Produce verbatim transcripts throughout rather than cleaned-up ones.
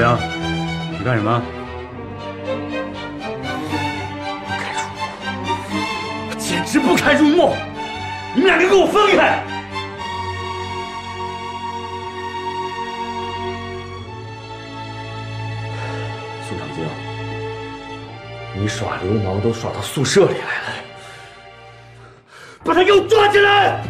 怎么样？你干什么？不堪入目，简直不堪入目！你们两个给我分开！ 你耍流氓都耍到宿舍里来了，把他给我抓起来！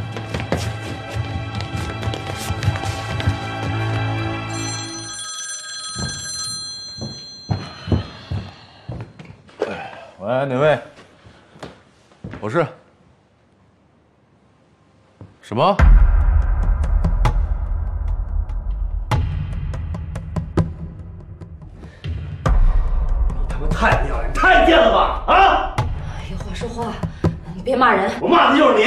喂，哪位？我是。什么？你他妈太不要脸！ 太贱了吧！啊！有话说话，你别骂人。我骂的就是你！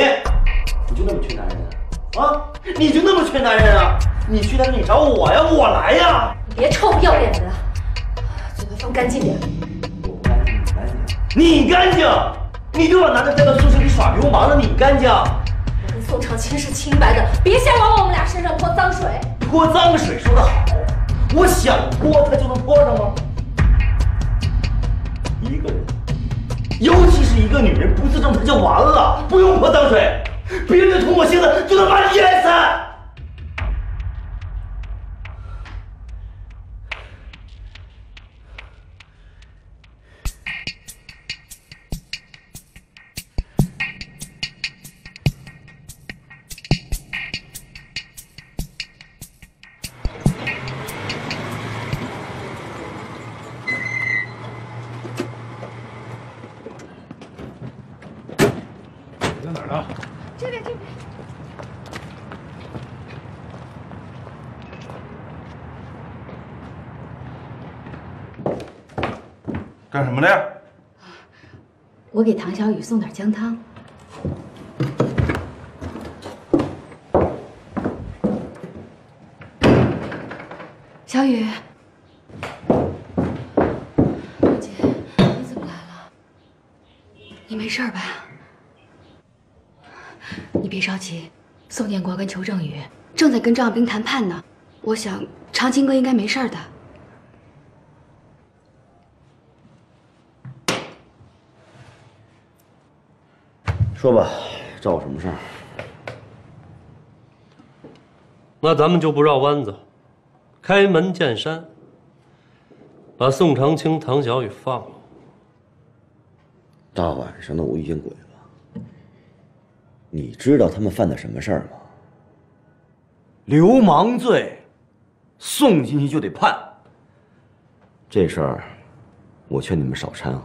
你就那么缺男人啊？啊！你就那么缺男人啊？你去他那里找我呀，我来呀！你别臭不要脸的，嘴巴放干净点。我不干净，你干净。你干净？你就把男的带到宿舍里耍流氓了，你干净？我跟宋长青是清白的，别瞎往我们俩身上泼脏水。泼脏水说得好，我想泼他就能泼上吗？ 一个人，尤其是一个女人不自重，她就完了，不用泼脏水，别人的唾沫星子就能把你淹死。干什么的呀？我给唐小雨送点姜汤。小雨，姐，你怎么来了？你没事吧？你别着急，宋建国跟裘正宇正在跟张亚兵谈判呢。我想长青哥应该没事的。 说吧，找我什么事儿？那咱们就不绕弯子，开门见山，把宋长青、唐小雨放了。大晚上的无遇见鬼了！你知道他们犯的什么事儿吗？流氓罪，送进去就得判。这事儿，我劝你们少掺和。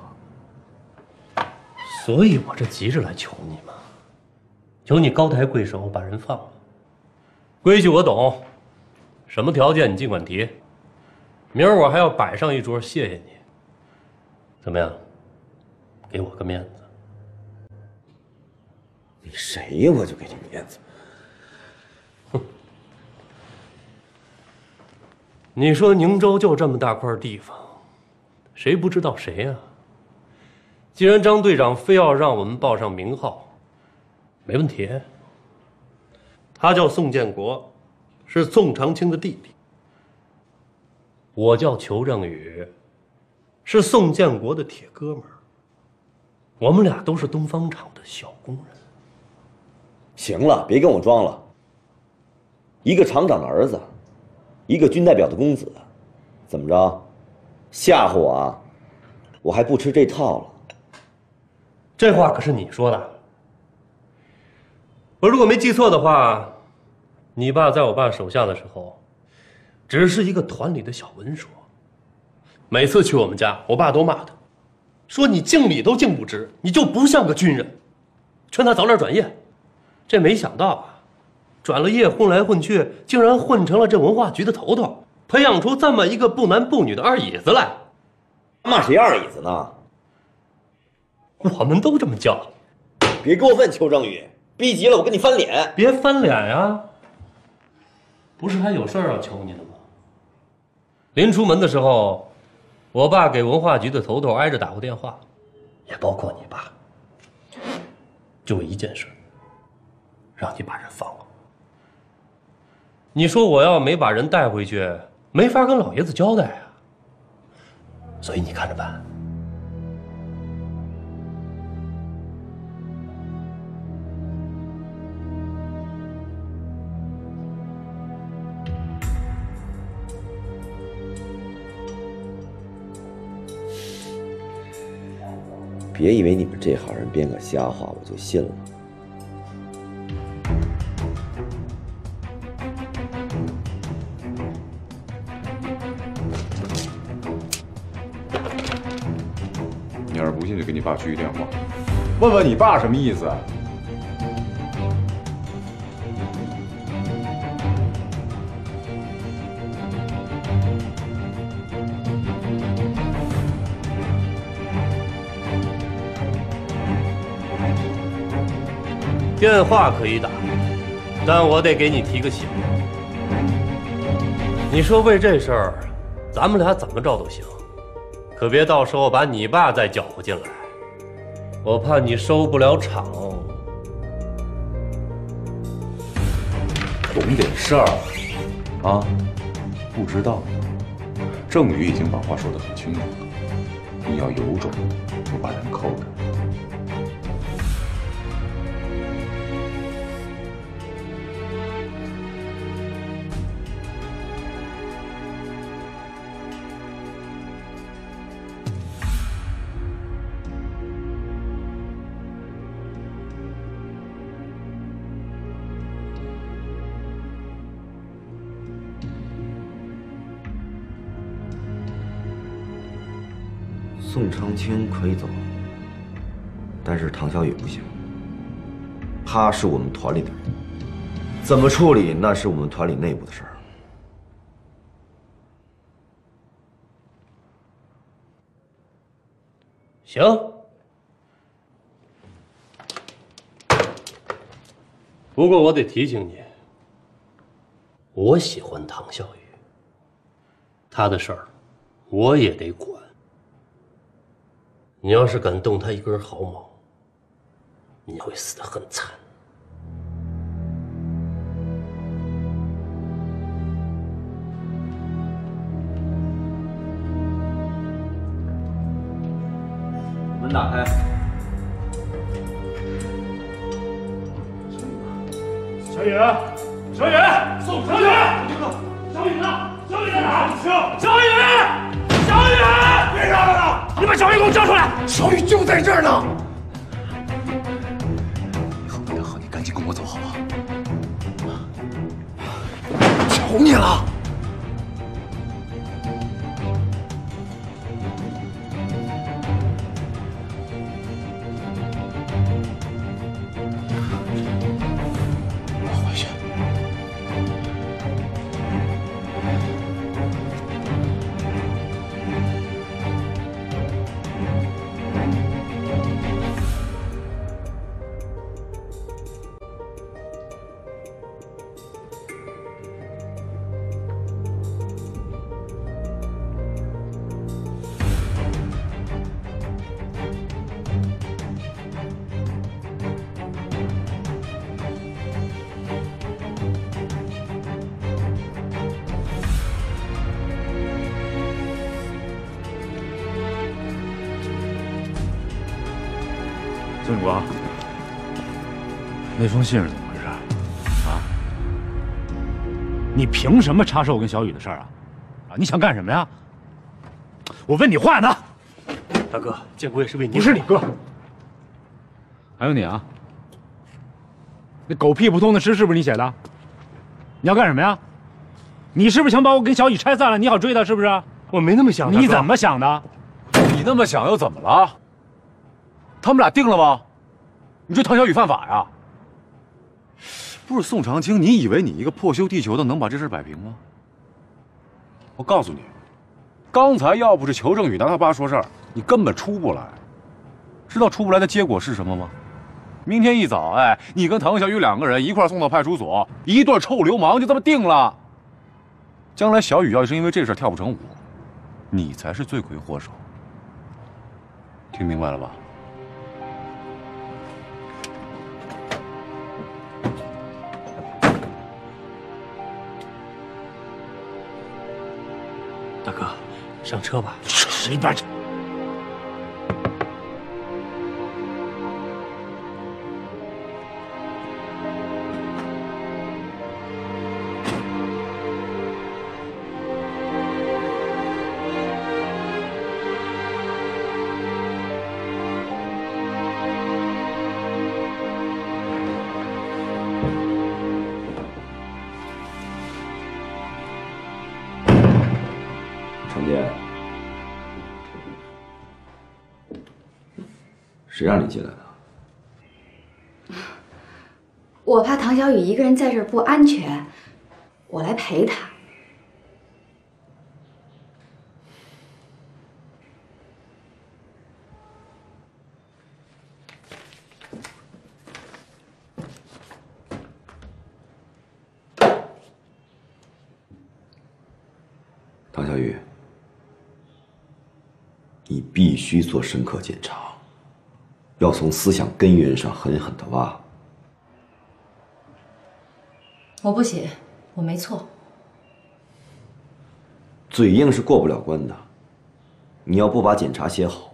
所以我这急着来求你们，求你高抬贵手把人放了。规矩我懂，什么条件你尽管提。明儿我还要摆上一桌谢谢你。怎么样？给我个面子。你谁呀？我就给你面子。哼！你说宁州就这么大块地方，谁不知道谁呀？ 既然张队长非要让我们报上名号，没问题。他叫宋建国，是宋长青的弟弟。我叫裘正宇，是宋建国的铁哥们儿。我们俩都是东方厂的小工人。行了，别跟我装了。一个厂长的儿子，一个军代表的公子，怎么着？吓唬我啊？我还不吃这套了。 这话可是你说的。我如果没记错的话，你爸在我爸手下的时候，只是一个团里的小文书。每次去我们家，我爸都骂他，说你敬礼都敬不直，你就不像个军人，劝他早点转业。这没想到啊，转了业混来混去，竟然混成了这文化局的头头，培养出这么一个不男不女的二椅子来。骂谁二椅子呢？ 我们都这么叫，别过分，邱正宇，逼急了我跟你翻脸。别翻脸呀！不是还有事儿要求你呢吗？临出门的时候，我爸给文化局的头头挨着打过电话，也包括你爸，就一件事，让你把人放了。你说我要没把人带回去，没法跟老爷子交代啊！所以你看着办。别以为你们这行人编个瞎话我就信了。 给你爸去一电话，问问你爸什么意思啊？电话可以打，但我得给你提个醒。你说为这事儿，咱们俩怎么着都行，可别到时候把你爸再搅和进来。 我怕你收不了场，懂点事儿啊！不知道，郑宇已经把话说得很清楚了。你要有种，就把人扣着。宋长青可以走，但是唐小雨不行。他是我们团里的人，怎么处理那是我们团里内部的事儿。行，不过我得提醒你，我喜欢唐小雨，他的事儿我也得管。 你要是敢动他一根毫毛，你会死得很惨。门打开。小雨，小雨，宋小雨，小雨呢？小雨在哪？小雨，小雨，别嚷嚷了。 你把小雨给我叫出来！小雨就在这儿呢。以后跟他好，你赶紧跟我走，好不好？求你了！我回去。孙国，那封信是怎么回事啊？啊？你凭什么插手我跟小雨的事儿啊？啊？你想干什么呀？我问你话呢！大哥，建国也是为你，不是你哥。还有你啊！那狗屁不通的诗是不是你写的？你要干什么呀？你是不是想把我跟小雨拆散了？你好追她是不是？我没那么想。你怎么想的？你那么想又怎么了？ 他们俩定了吗？你说唐小雨犯法呀？不是宋长青，你以为你一个破修地球的能把这事摆平吗？我告诉你，刚才要不是裘正宇拿他爸说事儿，你根本出不来。知道出不来的结果是什么吗？明天一早，哎，你跟唐小雨两个人一块送到派出所，一对臭流氓就这么定了。将来小雨要是因为这事跳不成舞，你才是罪魁祸首。听明白了吧？上车吧。谁把？ 谁让你进来的？我怕唐小雨一个人在这儿不安全，我来陪她。唐小雨，你必须做深刻检查。 要从思想根源上狠狠的挖。我不写，我没错。嘴硬是过不了关的，你要不把检查写好，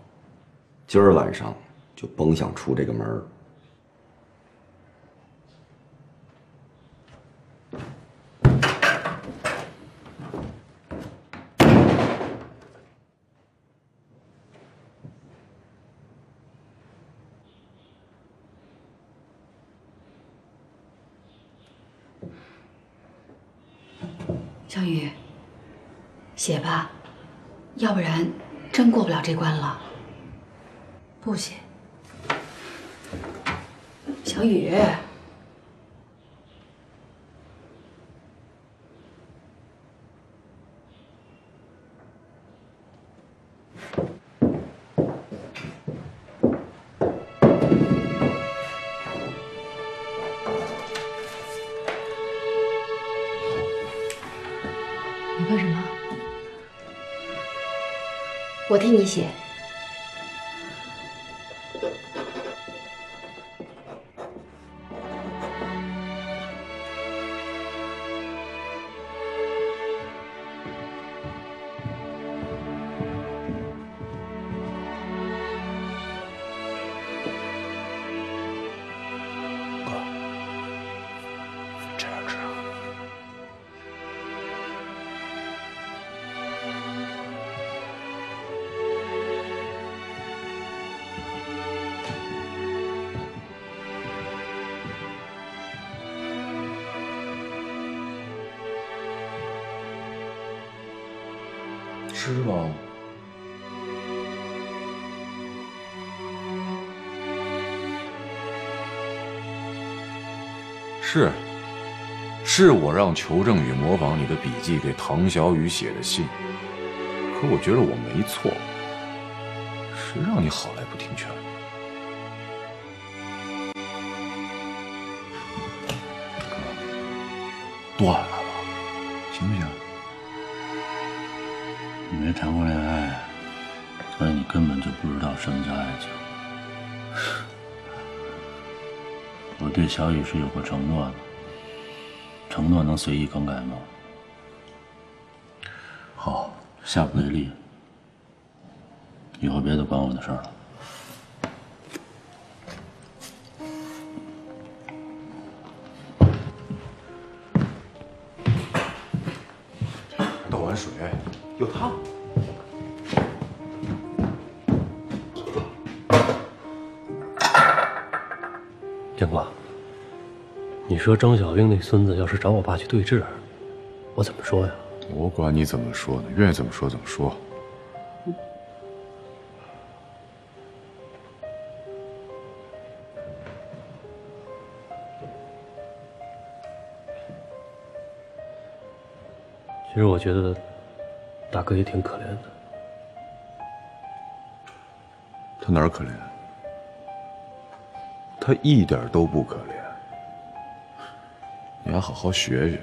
今儿晚上就甭想出这个门。小雨，写吧，要不然真过不了这关了。不写。小雨，你问什么？我替你写。哥，这样吃。 吃吗？是，是我让裘正宇模仿你的笔记给唐小雨写的信，可我觉得我没错，谁让你好赖不听劝？断了吧，行不行？ 你没谈过恋爱，所以你根本就不知道什么叫爱情。我对小雨是有过承诺的，承诺能随意更改吗？好，下不为例。以后别再管我的事儿了。 水又烫，杨哥，你说张小兵那孙子要是找我爸去对质，我怎么说呀？我管你怎么说呢，愿意怎么说怎么说。嗯、其实我觉得。 大哥也挺可怜的，他哪儿可怜？他一点都不可怜。你还好好学学，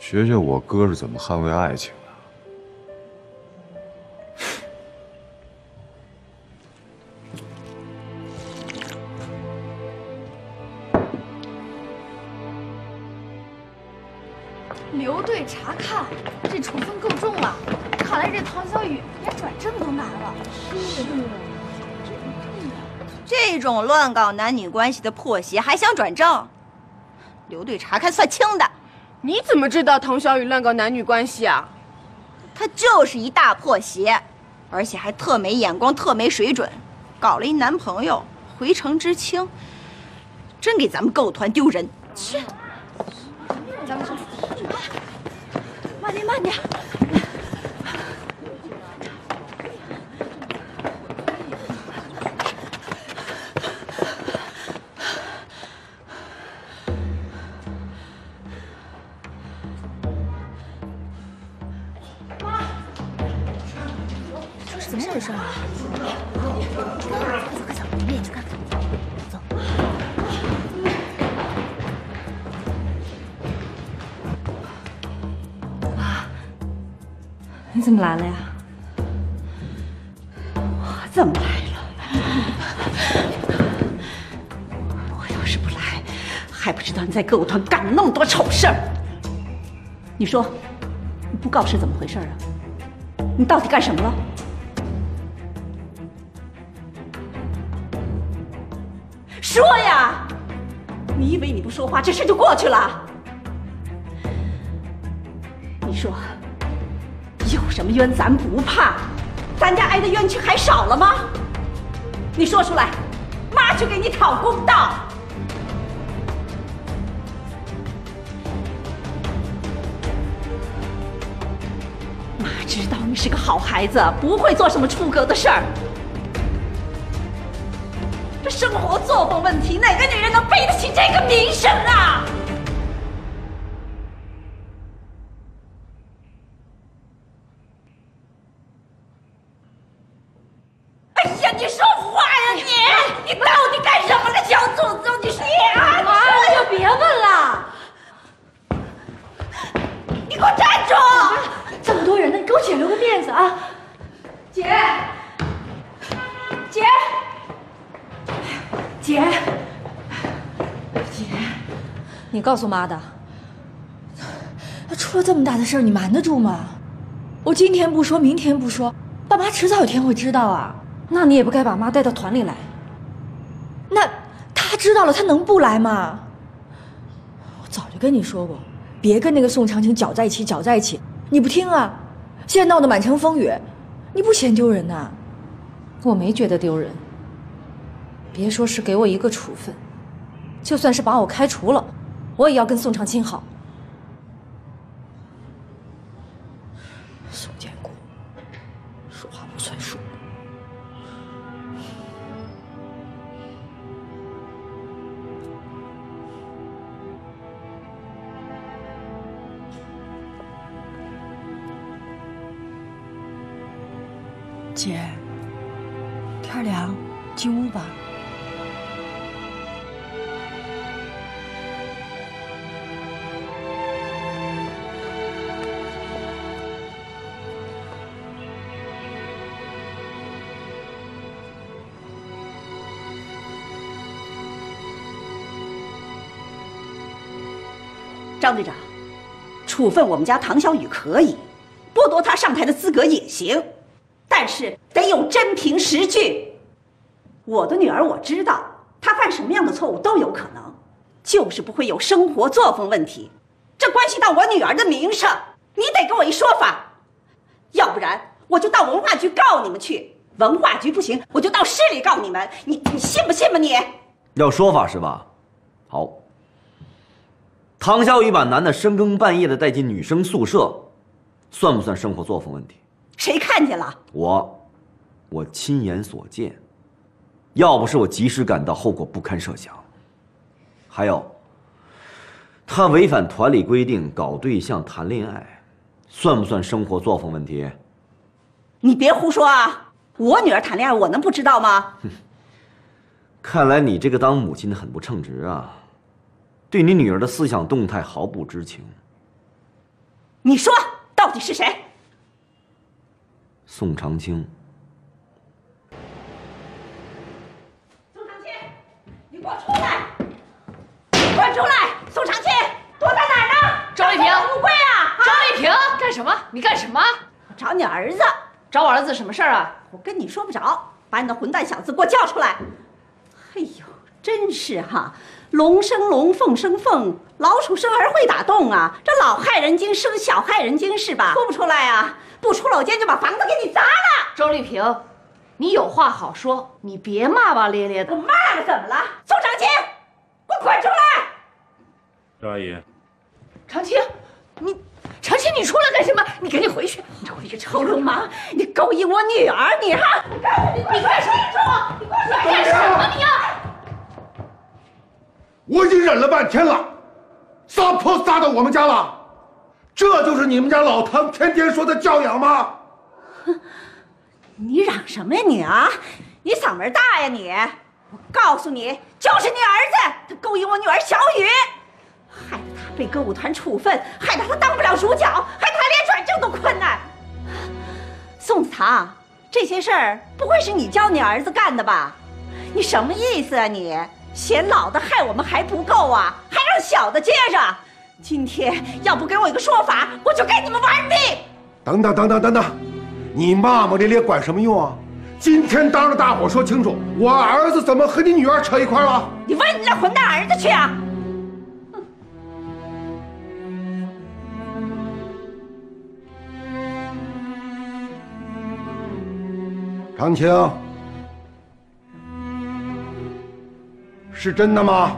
学学我哥是怎么捍卫爱情的。留队查看，这处分够重了。 看看来这唐小雨连转正都难了。是这种乱搞男女关系的破鞋还想转正？刘队查看算轻的。你怎么知道唐小雨乱搞男女关系啊？他就是一大破鞋，而且还特没眼光，特没水准，搞了一男朋友，回城知青，真给咱们购团丢人。去，咱们上。 慢点，慢点。妈，这是怎么回事啊？快走，快走，我们也去看看。 你怎么来了呀？我怎么来了？我要是不来，还不知道你在歌舞团干了那么多丑事儿。你说，你不告是怎么回事啊？你到底干什么了？说呀！你以为你不说话，这事就过去了？你说。 有什么冤咱不怕，咱家挨的冤屈还少了吗？你说出来，妈去给你讨公道。妈知道你是个好孩子，不会做什么出格的事儿。这生活作风问题，哪个女人能背得起这个名声啊？ 你告诉妈的，出了这么大的事儿，你瞒得住吗？我今天不说，明天不说，爸妈迟早有天会知道啊。那你也不该把妈带到团里来。那她知道了，她能不来吗？我早就跟你说过，别跟那个宋长青搅在一起，搅在一起，你不听啊！现在闹得满城风雨，你不嫌丢人呐？我没觉得丢人。别说是给我一个处分，就算是把我开除了。 我也要跟宋长青好。宋建国说话不算数。姐，天凉，进屋吧。 张队长，处分我们家唐小雨可以，剥夺她上台的资格也行，但是得有真凭实据。我的女儿我知道，她犯什么样的错误都有可能，就是不会有生活作风问题。这关系到我女儿的名声，你得给我一说法，要不然我就到文化局告你们去。文化局不行，我就到市里告你们。你你信不信吧你？要说法是吧？好。 唐小雨把男的深更半夜的带进女生宿舍，算不算生活作风问题？谁看见了？我，我亲眼所见。要不是我及时赶到，后果不堪设想。还有，他违反团里规定搞对象谈恋爱，算不算生活作风问题？你别胡说啊！我女儿谈恋爱，我能不知道吗？哼，看来你这个当母亲的很不称职啊。 对你女儿的思想动态毫不知情。你说到底是谁？宋长青。宋长青，你给我出来！你给我出来！宋长青躲在哪儿呢？赵丽萍，乌龟啊！赵丽萍，干什么？你干什么？找你儿子。找我儿子什么事儿啊？我跟你说不着，把你的混蛋小子给我叫出来！哎呦，真是哈，龙生龙，凤生凤，老鼠生儿会打洞啊！这老害人精生小害人精是吧？说不出来啊！不出来我今天就把房子给你砸了！周丽萍，你有话好说，你别骂骂咧咧的。我骂了怎么了？宋长青，给我滚出来！周阿姨，长青，你。 长青，你出来干什么？你赶紧回去！你这个臭流氓，你勾引我女儿，你哈！你干什么？你干什么？你呀！我已经忍了半天了，撒泼撒到我们家了，这就是你们家老唐天天说的教养吗？你嚷什么呀你啊？你嗓门大呀你！我告诉你，就是你儿子，他勾引我女儿小雨。 害得他被歌舞团处分，害得他当不了主角，害得他连转正都困难。宋子堂，这些事儿不会是你教你儿子干的吧？你什么意思啊你？嫌老的害我们还不够啊，还让小的接着？今天要不给我一个说法，我就跟你们玩命！等等等等等等，你骂骂咧咧管什么用啊？今天当着大伙说清楚，我儿子怎么和你女儿扯一块了？你问你那混蛋儿子去啊！ 长青，是真的吗？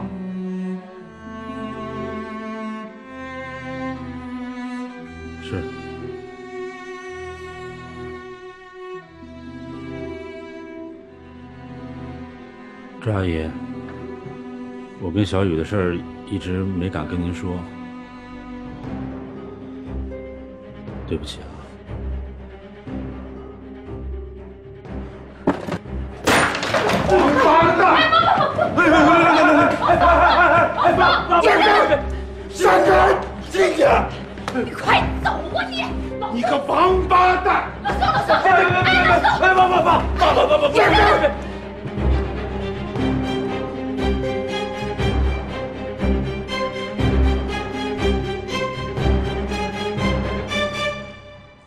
是。周阿姨，我跟小雨的事儿一直没敢跟您说，对不起啊。 你快走吧你！你个王八蛋！老宋，老宋，别别别别别！哎，爸爸爸爸爸爸爸！别别别！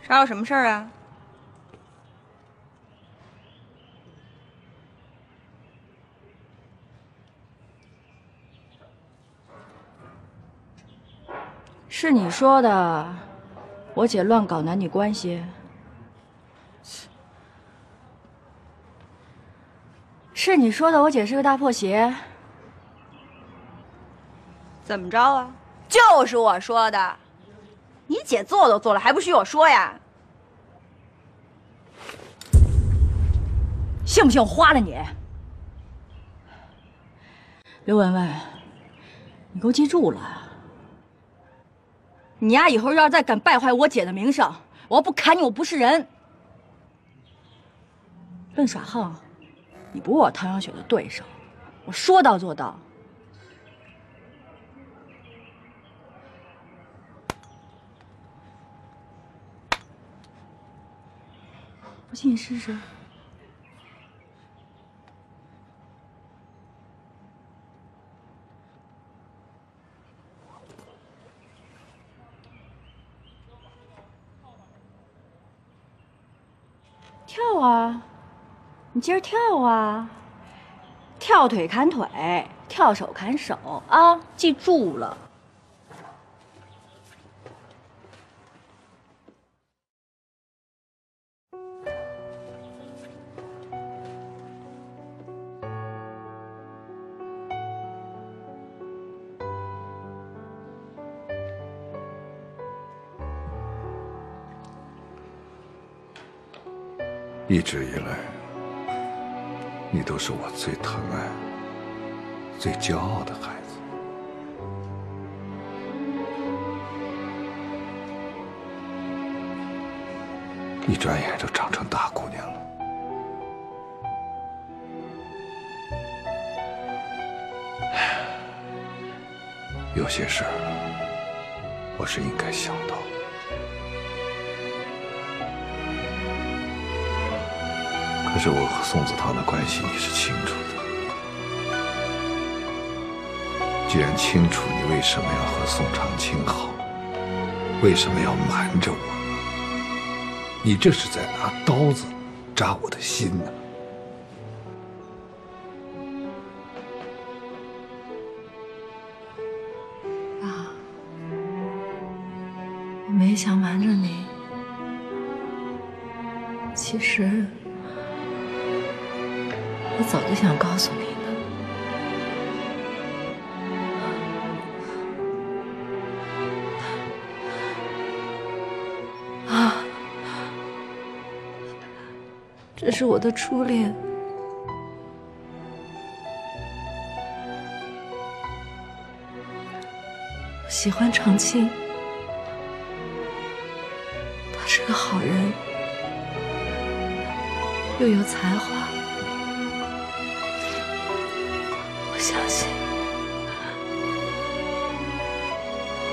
啥有什么事儿啊？是你说的，我姐乱搞男女关系，是你说的，我姐是个大破鞋，怎么着啊？就是我说的，你姐做都做了，还不许我说呀？信不信我花了你？刘文文，你给我记住了。 你呀，以后要是再敢败坏我姐的名声，我要不砍你，我不是人！笨耍横，你不是我唐小雪的对手，我说到做到。不信你试试。 跳啊！你接着跳啊！跳腿砍腿，跳手砍手啊！记住了。一直以来，你都是我最疼爱、最骄傲的孩子。一转眼就长成大姑娘了。有些事儿，我是应该想到。 可是我和宋子堂的关系你是清楚的，既然清楚，你为什么要和宋长青好？为什么要瞒着我？你这是在拿刀子扎我的心呢、啊。 没想瞒着你，其实我早就想告诉你的。啊，这是我的初恋，我喜欢长青。 是个好人，又有才华，我相信，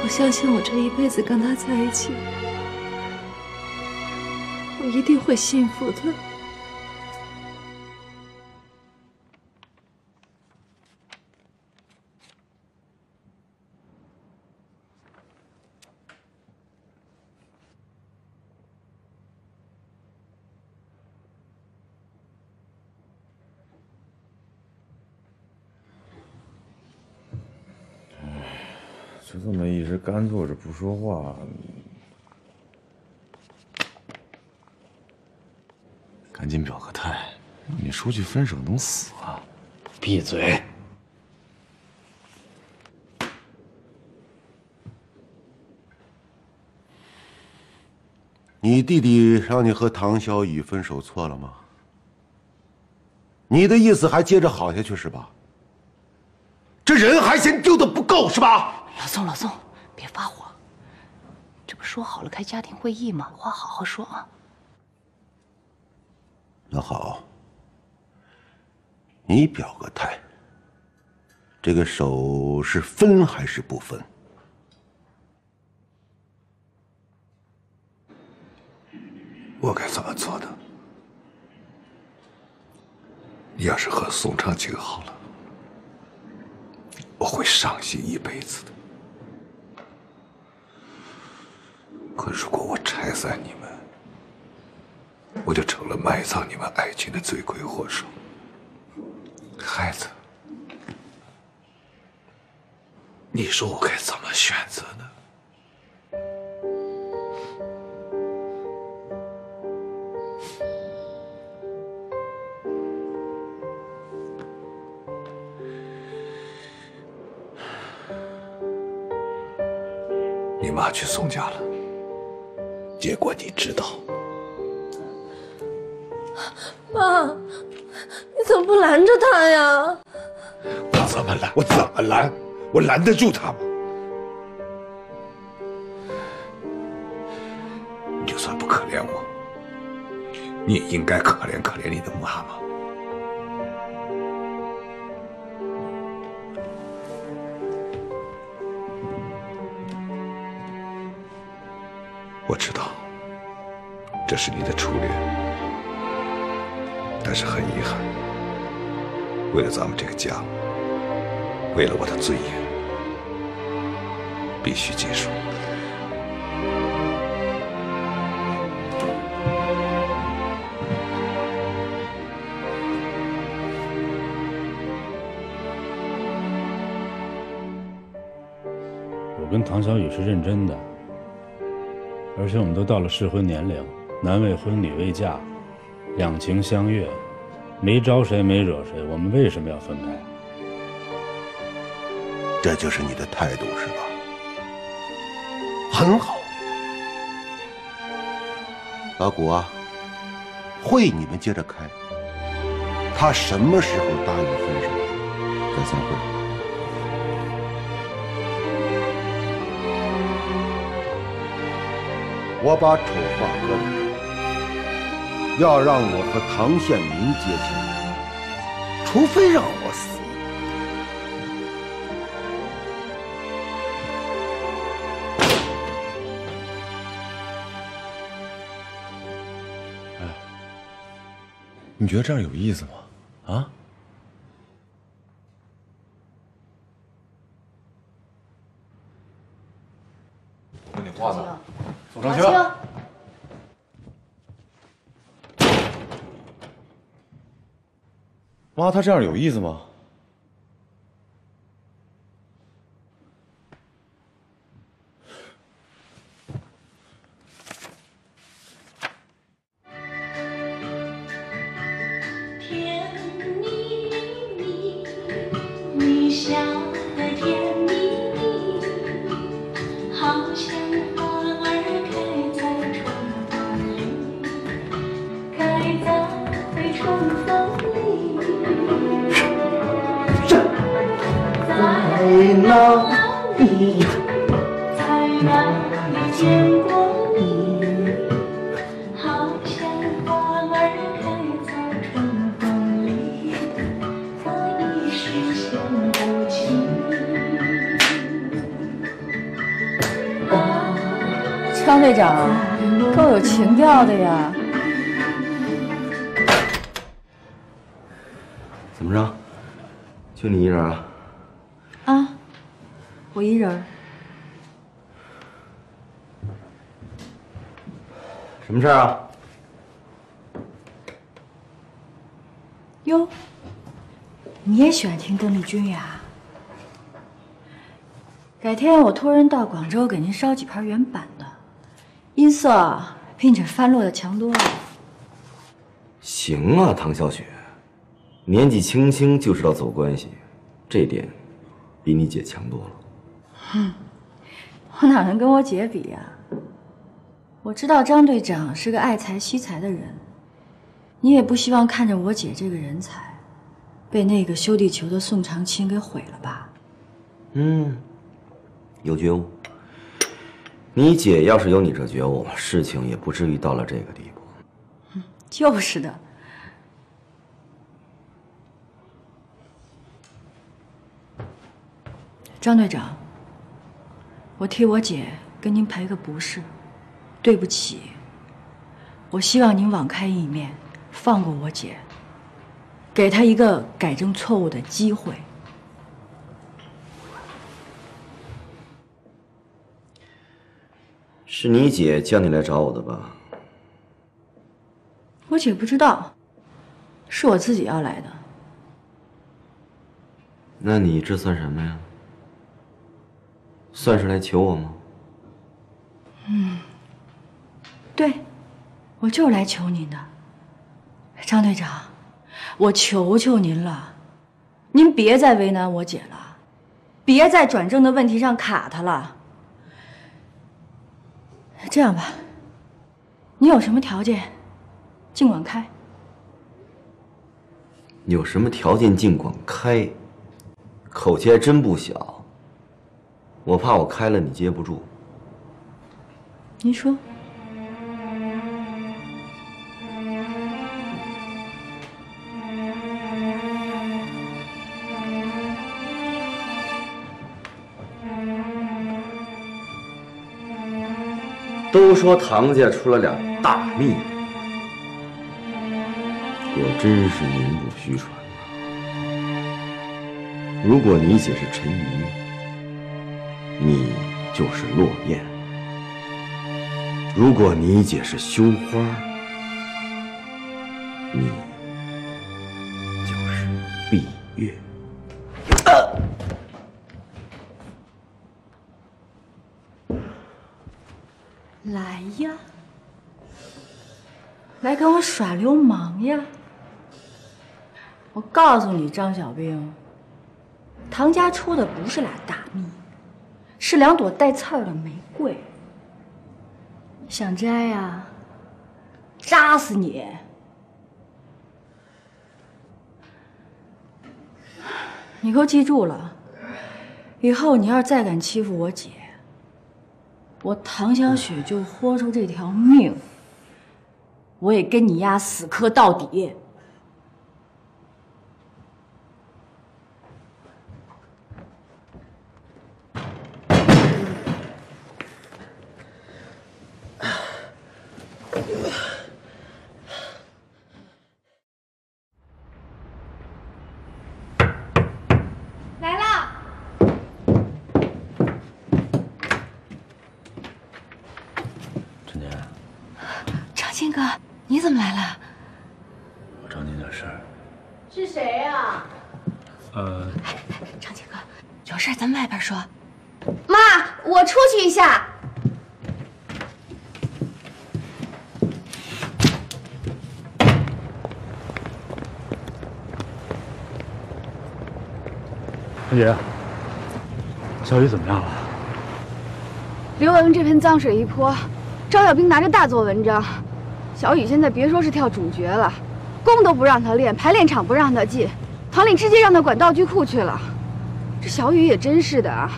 我相信我这一辈子跟他在一起，我一定会幸福的。就这么一直干坐着不说话，赶紧表个态，让你出去分手能死啊！闭嘴！你弟弟让你和唐小雨分手错了吗？你的意思还接着好下去是吧？这人还嫌丢的不够是吧？ 老宋，老宋，别发火，这不说好了开家庭会议吗？话好好说啊。那好，你表个态，这个手是分还是不分？我该怎么做呢？你要是和宋长青好了，我会伤心一辈子的。 可如果我拆散你们，我就成了埋葬你们爱情的罪魁祸首。孩子，你说我该怎么选择呢？你妈去宋家了。 结果你知道，妈，你怎么不拦着他呀？我怎么拦？我怎么拦？我拦得住他吗？你就算不可怜我，你也应该可怜可怜你的妈妈。我知道。 这是你的初恋，但是很遗憾，为了咱们这个家，为了我的尊严，必须结束。我跟唐小雨是认真的，而且我们都到了适婚年龄。 男未婚，女未嫁，两情相悦，没招谁，没惹谁，我们为什么要分开？这就是你的态度是吧？很好。老谷啊，会你们接着开。他什么时候答应分手，再散会。 我把丑话搁里，要让我和唐县民结亲，除非让我死。哎，你觉得这样有意思吗？啊？ 宋长青，妈，她这样有意思吗？甜蜜蜜，你笑得甜蜜蜜，好像花儿开在春风里，开在春风里。在哪里？ 张队长，够有情调的呀！怎么着？就你一人啊？啊，我一人。什么事儿啊？哟，你也喜欢听邓丽君呀？改天我托人到广州给您捎几盘原版的。 音色比你这翻落的强多了。行啊，唐小雪，年纪轻轻就知道走关系，这点比你姐强多了。哼，我哪能跟我姐比呀？我知道张队长是个爱才惜才的人，你也不希望看着我姐这个人才，被那个修地球的宋长青给毁了吧？嗯，有觉悟。 你姐要是有你这觉悟，事情也不至于到了这个地步。就是的。张队长，我替我姐跟您赔个不是，对不起。我希望您网开一面，放过我姐，给她一个改正错误的机会。 是你姐叫你来找我的吧？我姐不知道，是我自己要来的。那你这算什么呀？算是来求我吗？嗯，对，我就是来求您的，张队长，我求求您了，您别再为难我姐了，别在转正的问题上卡她了。 这样吧，你有什么条件，尽管开。有什么条件尽管开，口气还真不小。我怕我开了你接不住。您说。都说唐家出了俩大秘密，果真是名不虚传啊！如果你姐是陈怡，你就是落雁；如果你姐是羞花，你就是闭月。 来呀，来跟我耍流氓呀！我告诉你，张小兵，唐家出的不是俩大蜜，是两朵带刺儿的玫瑰。想摘呀，扎死你！你给我记住了，以后你要是再敢欺负我姐。 我唐小雪就豁出这条命，我也跟你丫死磕到底。来了。 金哥，你怎么来了？我找你点事儿，是谁呀？呃，长杰哥，有事咱们外边说。妈，我出去一下。 陈姐，小雨怎么样了？刘文这篇脏水一泼，张小兵拿着大做文章。小雨现在别说是跳主角了，弓都不让他练，排练场不让他进，堂里直接让他管道具库去了。这小雨也真是的啊，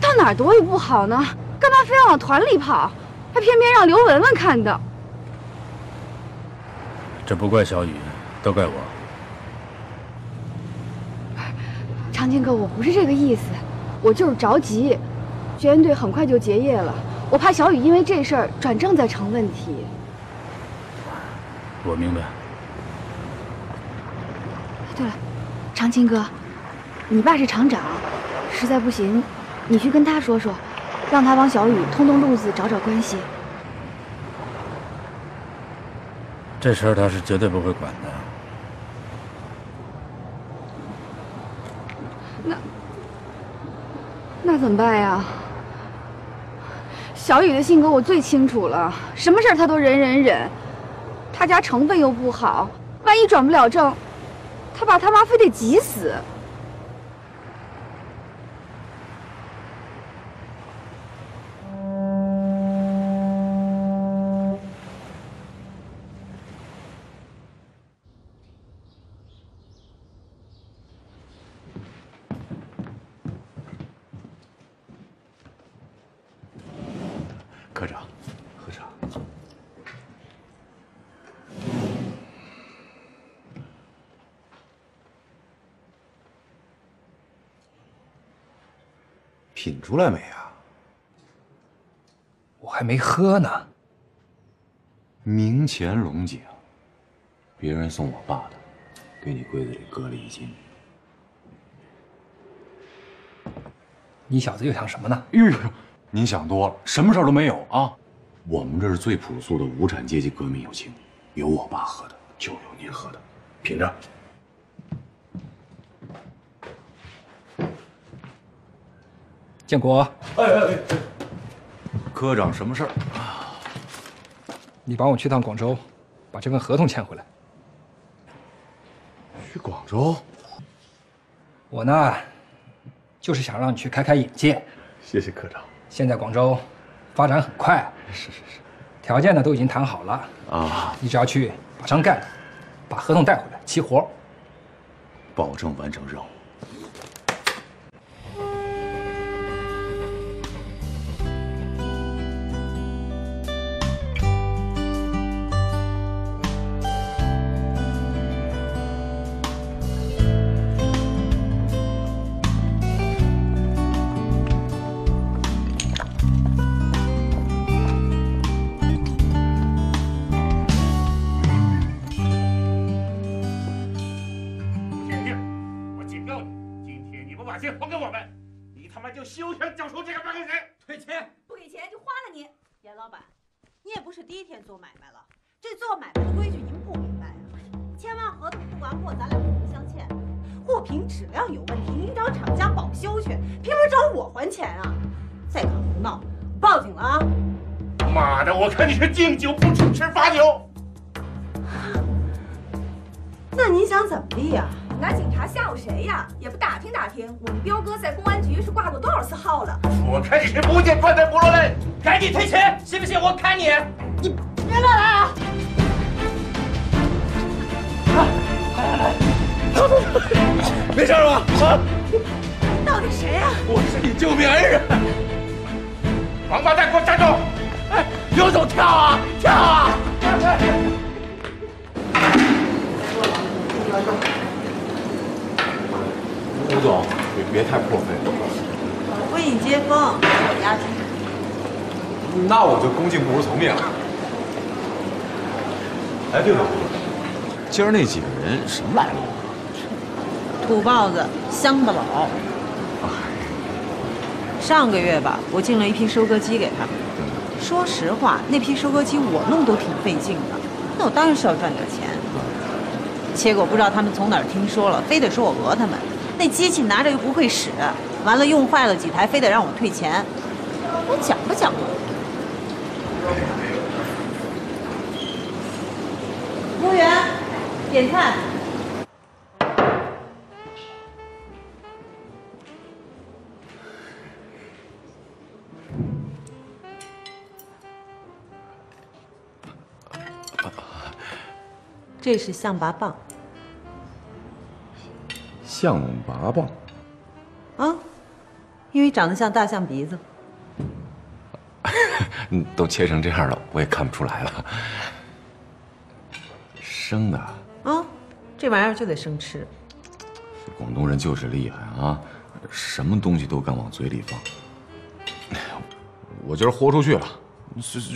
到哪儿躲也不好呢，干嘛非要往团里跑？还偏偏让刘文文看到。这不怪小雨，都怪我。 长青哥，我不是这个意思，我就是着急。学员队很快就结业了，我怕小雨因为这事儿转正再成问题。我明白。对了，长青哥，你爸是厂长，实在不行，你去跟他说说，让他帮小雨通通路子，找找关系。这事儿他是绝对不会管的。 那怎么办呀？小雨的性格我最清楚了，什么事儿他都忍忍忍。他家成分又不好，万一转不了正，他爸他妈非得急死。科长，科长，品出来没啊？我还没喝呢。明前龙井，别人送我爸的，给你柜子里搁了一斤。你小子又想什么呢？哎呦呦！ 您想多了，什么事儿都没有啊！我们这是最朴素的无产阶级革命友情，有我爸喝的，就有您喝的，品着。建国，哎哎哎，科长，什么事儿？你帮我去趟广州，把这份合同签回来。去广州？我呢，就是想让你去开开眼界。谢谢科长。 现在广州发展很快，是是是，条件呢都已经谈好了啊！你只要去把章盖了，把合同带回来，齐活，保证完成任务。敬酒不吃吃罚酒，那您想怎么地呀？拿警察吓唬谁呀？也不打听打听，我们彪哥在公安局是挂过多少次号了？我看你是不见棺材不落泪，赶紧退钱，信不信我砍你？你别乱来啊！来来来，没事吧？啊！到底谁呀？我是你救命恩人，王八蛋，给我站住！ 有种跳啊跳啊！吴总，别别太破费。我不引接风，我押金。那我就恭敬不如从命了。哎，对了，今儿那几个人什么来路啊？土豹子、乡巴佬。上个月吧，我进了一批收割机给他们。 说实话，那批收割机我弄都挺费劲的，那我当然是要赚点钱。结果不知道他们从哪儿听说了，非得说我讹他们。那机器拿着又不会使，完了用坏了几台，非得让我退钱。我讲不讲？服务员，点菜。 这是象拔蚌，象拔蚌，啊，因为长得像大象鼻子。你都切成这样了，我也看不出来了。生的啊，这玩意儿就得生吃。广东人就是厉害啊，什么东西都敢往嘴里放。我今儿豁出去了，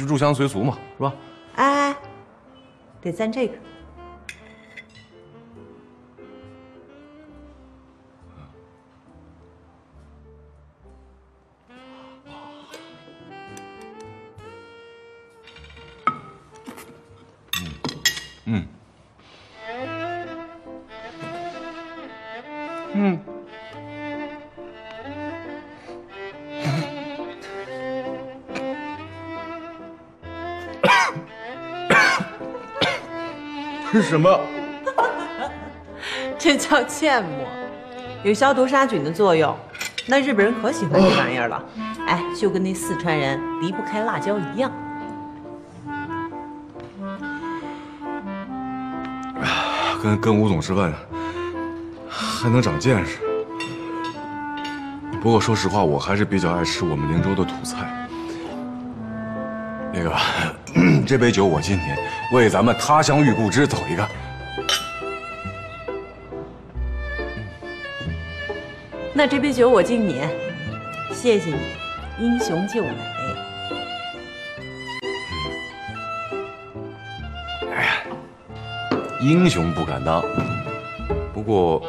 入乡随俗嘛，是吧？哎，得赞这个。 嗯，嗯，是什么？这叫芥末，有消毒杀菌的作用。那日本人可喜欢这玩意儿了，哎，就跟那四川人离不开辣椒一样。 跟跟吴总吃饭，还能长见识。不过说实话，我还是比较爱吃我们灵州的土菜。那个，这杯酒我今天为咱们他乡遇故知走一个。那这杯酒我敬你，谢谢你，英雄救美。哎呀。 英雄不敢当，不过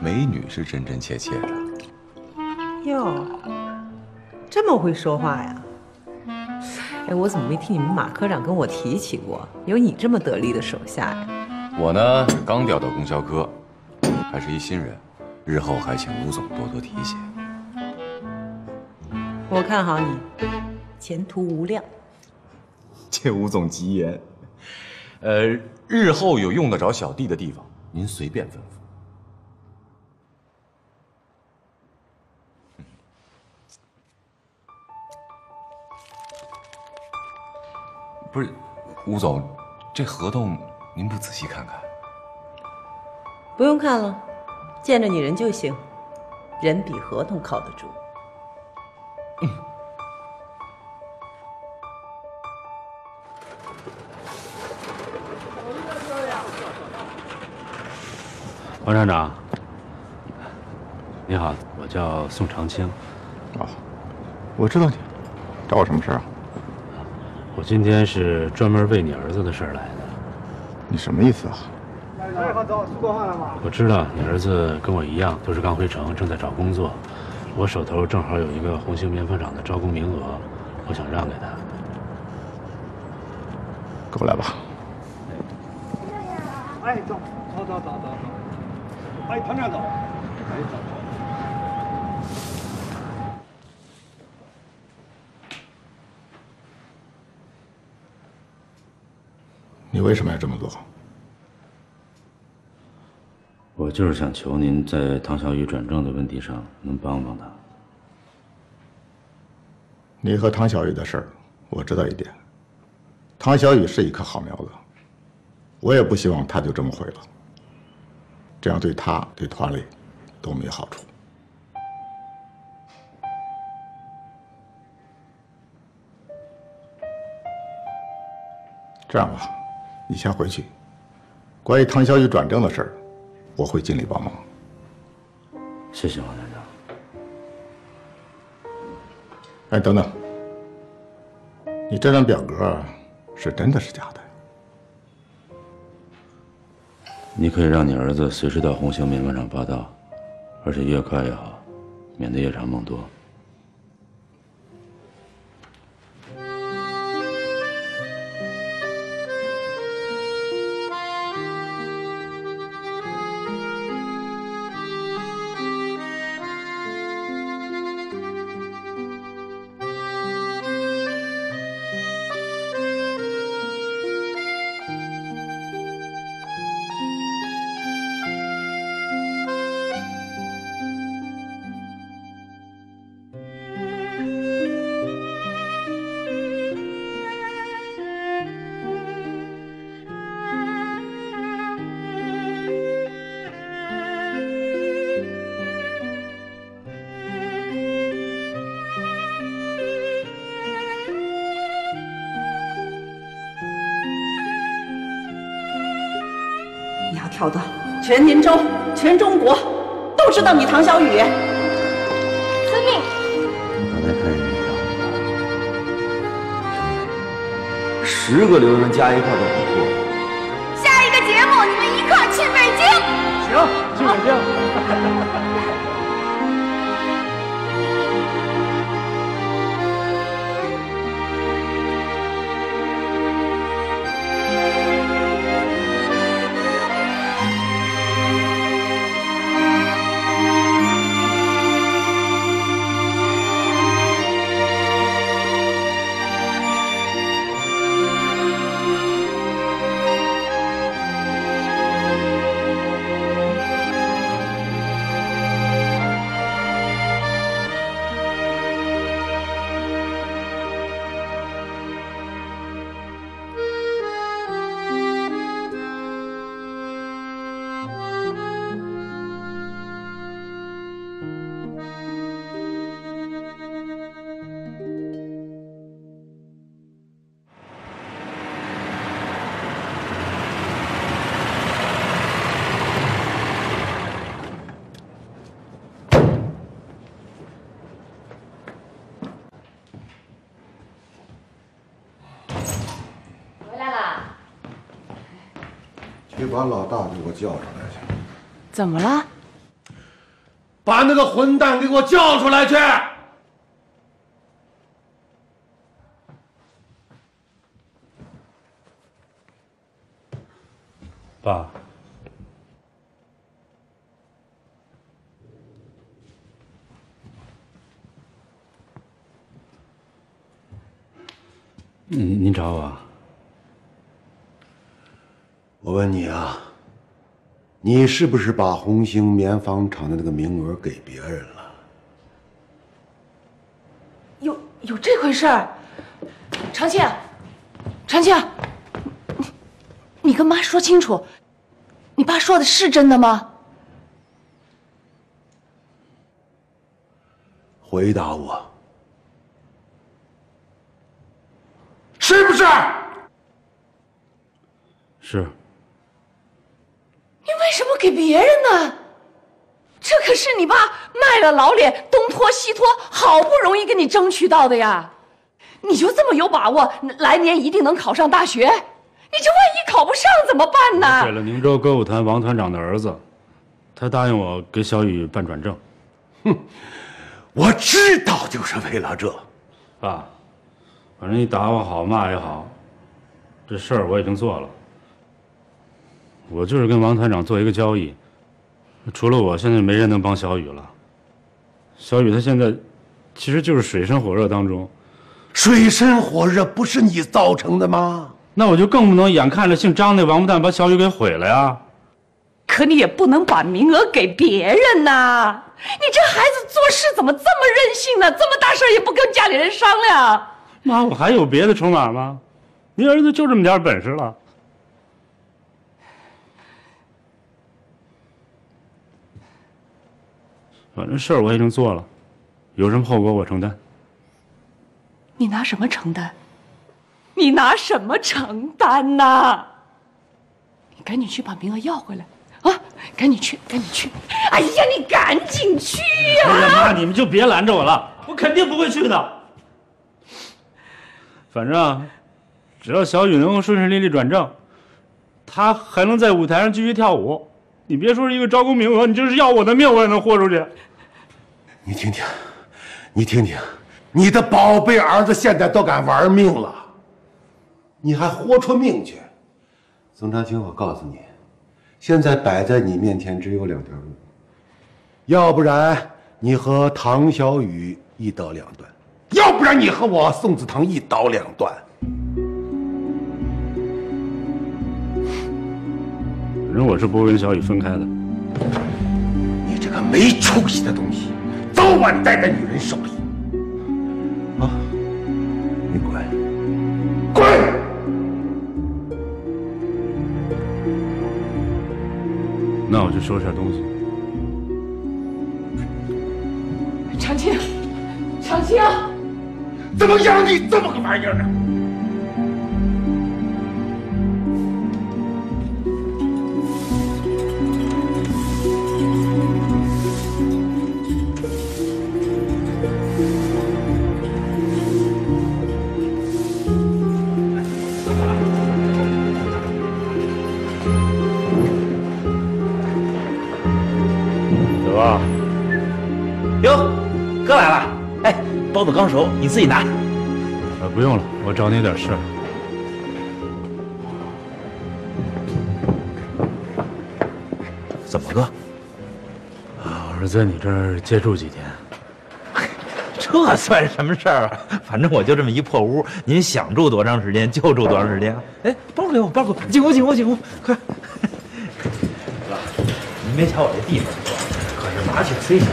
美女是真真切切的。哟，这么会说话呀！哎，我怎么没听你们马科长跟我提起过有你这么得力的手下呀？我呢，刚调到供销科，还是一新人，日后还请吴总多多提携。我看好你，前途无量。借吴总吉言。 呃，日后有用得着小弟的地方，您随便吩咐。不是，吴总，这合同您不仔细看看？不用看了，见着你人就行，人比合同靠得住。嗯。 王站长，你好，我叫宋长青。哦，我知道你，找我什么事啊？我今天是专门为你儿子的事儿来的。你什么意思啊？我知道你儿子跟我一样，都是刚回城，正在找工作。我手头正好有一个红星棉纺厂的招工名额，我想让给他。跟我来吧。哎，走，走走走走。 哎，团长走。哎，走。你为什么要这么做？我就是想求您在唐小雨转正的问题上能帮帮他。你和唐小雨的事儿，我知道一点。唐小雨是一颗好苗子，我也不希望他就这么毁了。 这样对他、对团里都没好处。这样吧，你先回去。关于唐小雨转正的事儿，我会尽力帮忙。谢谢王站长。哎，等等，你这张表格是真的是假的？ 你可以让你儿子随时到红星棉纺厂报道，而且越快越好，免得夜长梦多。挑的全宁州、全中国都知道你唐小雨。遵命。我刚才看见你了，十个留人加一块都不错。下一个节目你们一块去北京。行，去北京。把老大给我叫出来去！怎么了？把那个混蛋给我叫出来去！爸，您您找我？ 我问你啊，你是不是把红星棉纺厂的那个名额给别人了？有有这回事儿？长庆，长庆，你你跟妈说清楚，你爸说的是真的吗？回答我，是不是？是。 你为什么给别人呢？这可是你爸卖了老脸，东拖西拖，好不容易给你争取到的呀！你就这么有把握，来年一定能考上大学？你这万一考不上怎么办呢？给了宁州歌舞团王团长的儿子，他答应我给小雨办转正。哼，我知道就是为了这。爸，反正你打我好，骂也好，这事儿我已经做了。 我就是跟王团长做一个交易，除了我，现在没人能帮小雨了。小雨她现在其实就是水深火热当中，水深火热不是你造成的吗？那我就更不能眼看着姓张那王八蛋把小雨给毁了呀。可你也不能把名额给别人呐！你这孩子做事怎么这么任性呢？这么大事也不跟家里人商量。妈，我还有别的筹码吗？您儿子就这么点本事了。 反正事儿我已经做了，有什么后果我承担。你拿什么承担？你拿什么承担呐？你赶紧去把名额要回来啊！赶紧去，赶紧去！哎呀，你赶紧去呀！哎呀妈，你们就别拦着我了，我肯定不会去的。反正啊，只要小雨能够顺顺利利转正，她还能在舞台上继续跳舞。你别说是一个招工名额，你就是要我的命，我也能豁出去。 你听听，你听听，你的宝贝儿子现在都敢玩命了，你还豁出命去？曾长青，我告诉你，现在摆在你面前只有两条路，要不然你和唐小雨一刀两断，要不然你和我宋子棠一刀两断。反正我是不会跟小雨分开的。你这个没出息的东西！ 早晚栽在女人手里，啊！你滚，滚！那我去收拾点东西。长青，长青，怎么养你这么个玩意儿呢？包子刚熟，你自己拿。呃，不用了，我找你有点事。 怎么个？啊，我是在你这儿借住几天，这算什么事儿啊？反正我就这么一破屋，您想住多长时间就住多长时间。哎，包给我，包给我，进屋，进屋，进屋，快！哥，您别瞧我这地方，可是麻雀虽小，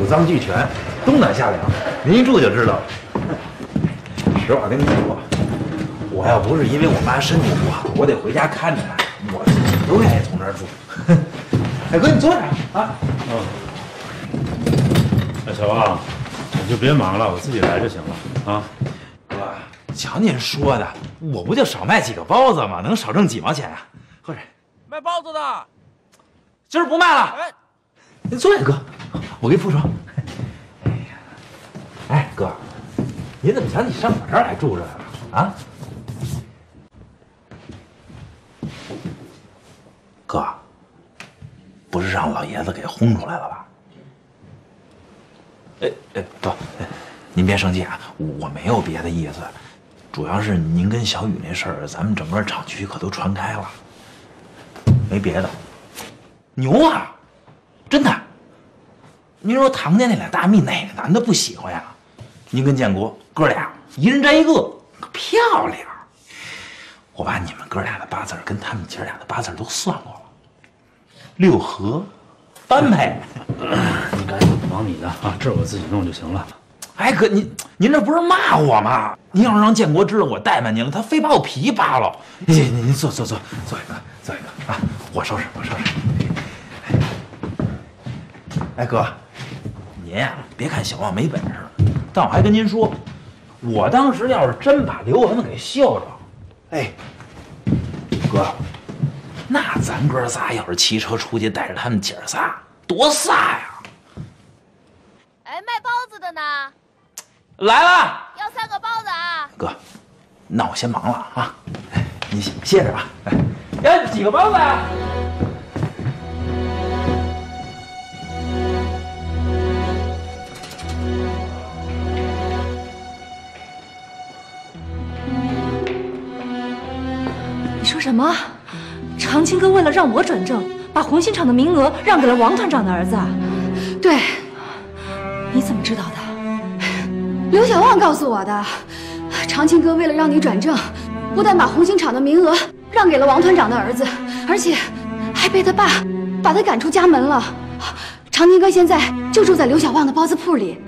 五脏俱全，冬暖夏凉，您一住就知道了。实话跟您说，我要不是因为我妈身体不好，我得回家看着她，我都愿意从这儿住。 哎哥，你坐这儿啊！哦，哎，小王，你就别忙了，我自己来就行了啊。哥，瞧您说的，我不就少卖几个包子吗？能少挣几毛钱啊？喝水。卖包子的，今儿不卖了。哎，您坐下，哥，我给你铺床。哎呀，哎哥，您怎么想起上我这儿来住着了啊？哥。 不是让老爷子给轰出来了吧？哎哎，不，您别生气啊，我没有别的意思，主要是您跟小雨那事儿，咱们整个厂区可都传开了，没别的，牛啊，真的。您说唐家那俩大蜜哪个男的不喜欢呀？您跟建国哥俩一人摘一个，漂亮。我把你们哥俩的八字跟他们姐俩的八字都算过了。 六合，般配。你赶紧忙你的啊，这我自己弄就行了。哎哥，您您这不是骂我吗？您要是让建国知道我怠慢您了，他非把我皮扒了。您您您坐坐坐坐一个坐一个啊！我收拾我收拾。哎哥，您呀、啊、别看小旺没本事，但我还跟您说，我当时要是真把刘文给秀着，哎，哥。 那咱哥仨要是骑车出去，带着他们姐儿仨，多飒呀！哎，卖包子的呢？来了，要三个包子啊！哥，那我先忙了啊，你歇着吧。哎，几个包子啊？你说什么？ 长青哥为了让我转正，把红星厂的名额让给了王团长的儿子。对，你怎么知道的？刘小旺告诉我的。长青哥为了让你转正，不但把红星厂的名额让给了王团长的儿子，而且还被他爸把他赶出家门了。长青哥现在就住在刘小旺的包子铺里。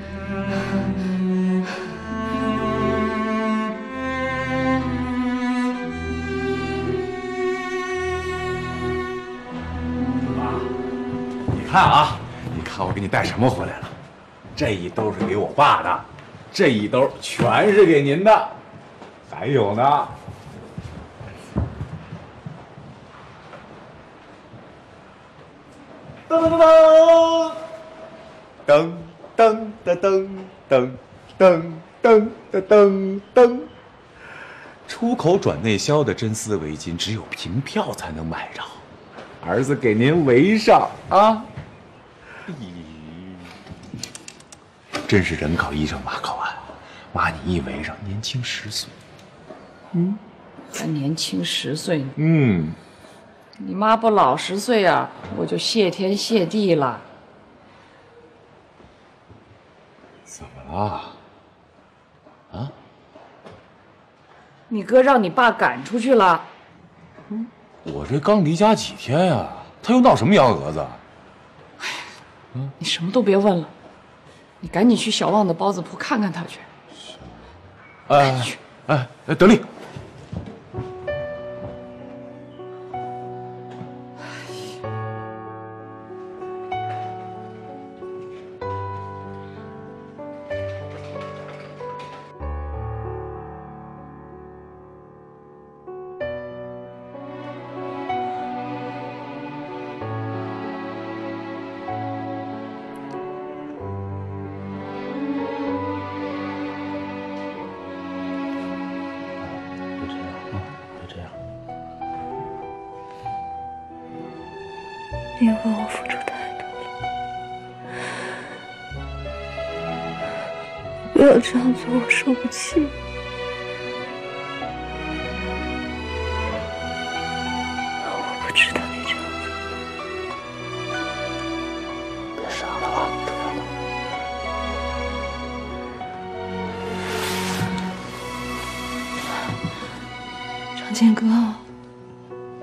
看啊，你看我给你带什么回来了？这一兜是给我爸的，这一兜全是给您的，还有呢。噔噔噔噔噔噔噔噔噔噔噔，出口转内销的真丝围巾只有凭票才能买着，儿子给您围上啊！ 真是人靠衣裳，马靠鞍。妈，你一围上，年轻十岁。嗯，才年轻十岁。嗯，你妈不老十岁啊，我就谢天谢地了。怎么了？啊？你哥让你爸赶出去了。嗯，我这刚离家几天呀、啊，他又闹什么幺蛾子？ 你什么都别问了，你赶紧去小旺的包子铺看看他去。哎哎哎，德利，你为我付出太多了，不要这样做，我受不起。我不知道你这样做。别傻了啊，不要闹。长剑哥，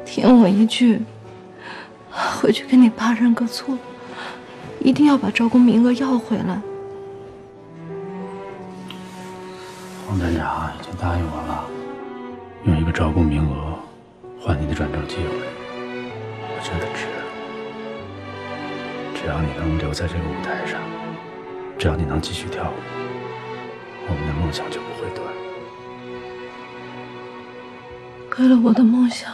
听我一句，回去跟你爸认个错，一定要把招工名额要回来。 王站长已经答应我了，用一个招工名额换你的转正机会，我真的值。只要你能留在这个舞台上，只要你能继续跳舞，我们的梦想就不会断。为了我的梦想，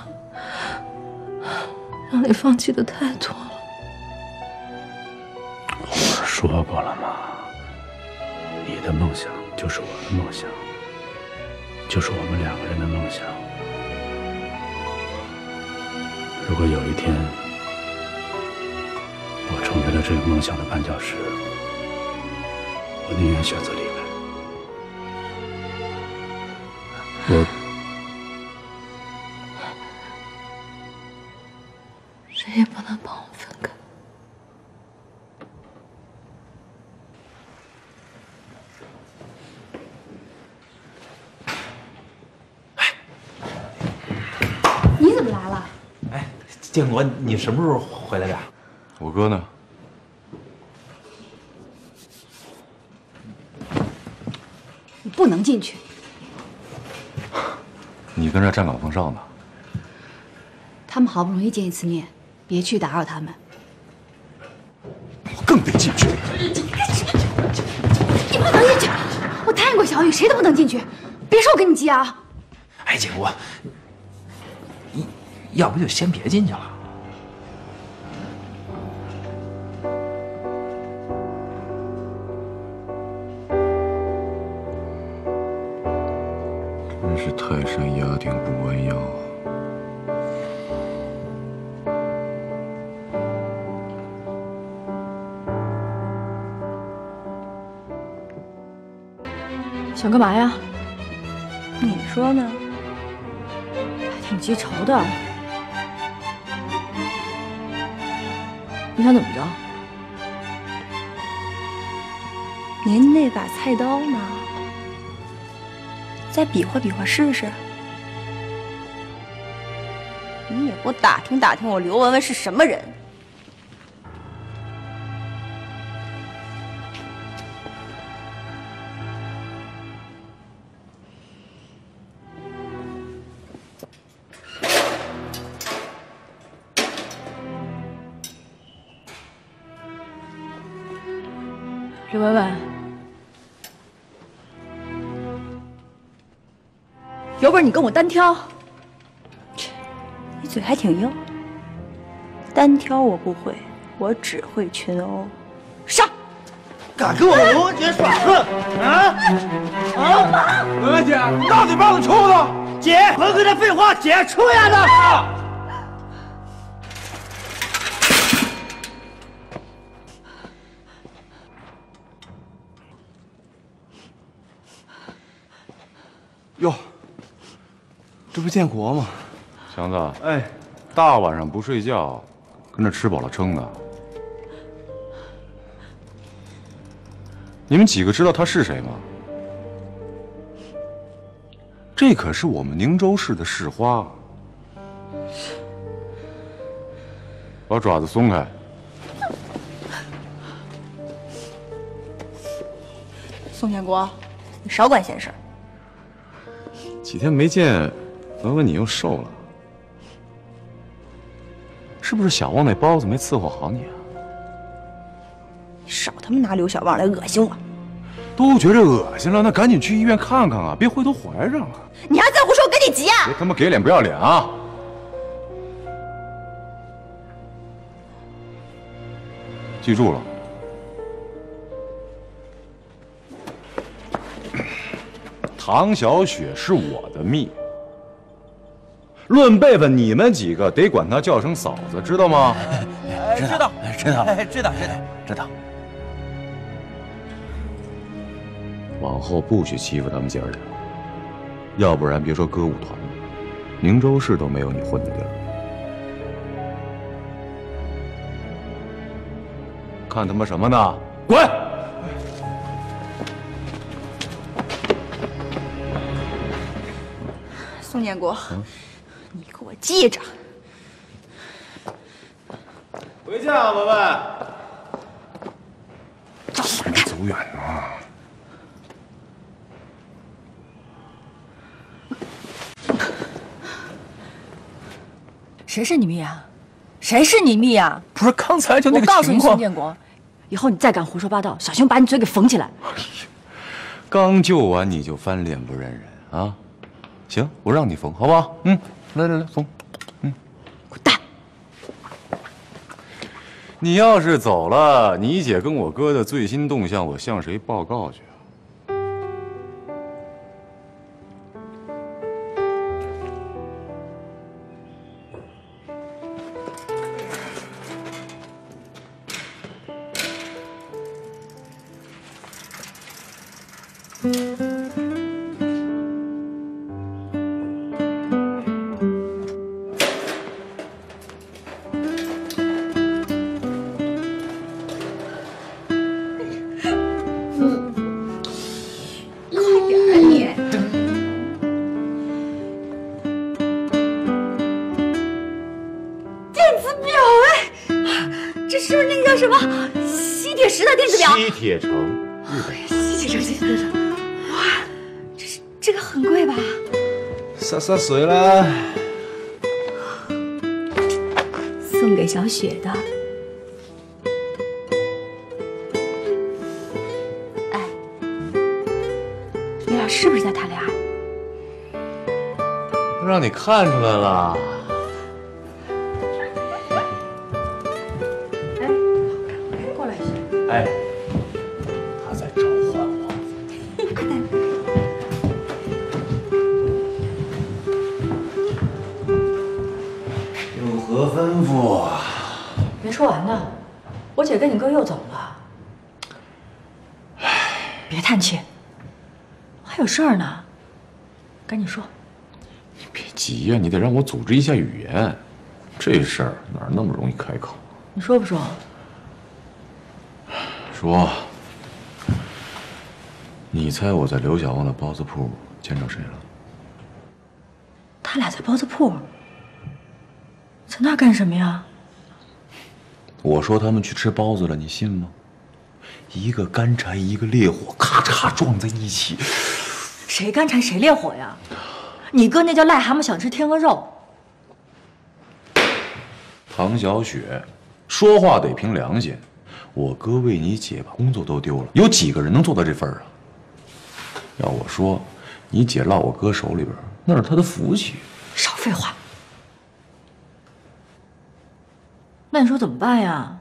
让你放弃的太多了。我不是说过了吗？你的梦想就是我的梦想。 就是我们两个人的梦想。如果有一天我成为了这个梦想的绊脚石，我宁愿选择离开。我谁也不能帮我分开。建国，你什么时候回来的？我哥呢？你不能进去。你跟这站岗放哨呢？他们好不容易见一次面，别去打扰他们。我更得进去。你不能进去！我答应过小雨，谁都不能进去。别说我跟你急啊！哎，建国。 要不就先别进去了。真是泰山压顶不弯腰啊！想干嘛呀？你说呢？还挺记仇的。 你想怎么着？您那把菜刀呢？再比划比划试试。你也给我打听打听，我刘雯雯是什么人？刘雯雯，有本事你跟我单挑！你嘴还挺硬。单挑我不会，我只会群殴。上！敢跟我刘雯姐耍横啊？啊！雯雯姐，大嘴巴子抽他！姐，甭跟他废话，姐抽呀他！ 哟，这不建国吗？强子，哎，大晚上不睡觉，跟这吃饱了撑的。你们几个知道他是谁吗？这可是我们宁州市的市花。把爪子松开。 宋建国，你少管闲事儿。 几天没见，雯雯你又瘦了，是不是小旺那包子没伺候好你啊？你少他妈拿刘小旺来恶心我！都觉着恶心了，那赶紧去医院看看啊，别回头怀上了。你还在胡说，我跟你急啊！别他妈给脸不要脸啊！记住了。 唐小雪是我的蜜，论辈分，你们几个得管她叫声嫂子，知道吗？知道，知道，知道，知道，知道。往后不许欺负咱们姐儿俩，要不然别说歌舞团了，宁州市都没有你混的地儿。 看他妈什么呢？滚！宋建国，嗯、你给我记着，回家啊，文文。走哪看？走远了。 谁是你蜜啊？谁是你蜜啊？不是刚才就那个情况。我告诉你，宋建国，以后你再敢胡说八道，小心把你嘴给缝起来。哎呀，刚救完你就翻脸不认人啊！行，我让你缝，好不好？嗯，来来来，缝。嗯，滚蛋！你要是走了，你姐跟我哥的最新动向，我向谁报告去？ 铁城，日本。西铁城，西铁城。哇，这是这个很贵吧？洒洒水啦！送给小雪的。哎，你俩是不是在谈恋爱？都让你看出来了。 跟你哥又怎么了？别叹气，还有事儿呢，赶紧说。你别急呀、啊，你得让我组织一下语言，这事儿哪那么容易开口？你说不说？说。你猜我在刘小旺的包子铺见着谁了？他俩在包子铺，在那干什么呀？ 我说他们去吃包子了，你信吗？一个干柴，一个烈火，咔嚓撞在一起。谁干柴谁烈火呀？你哥那叫癞蛤蟆想吃天鹅肉。唐小雪，说话得凭良心。我哥为你姐把工作都丢了，有几个人能做到这份儿啊？要我说，你姐落我哥手里边，那是她的福气。少废话。 那你说怎么办呀？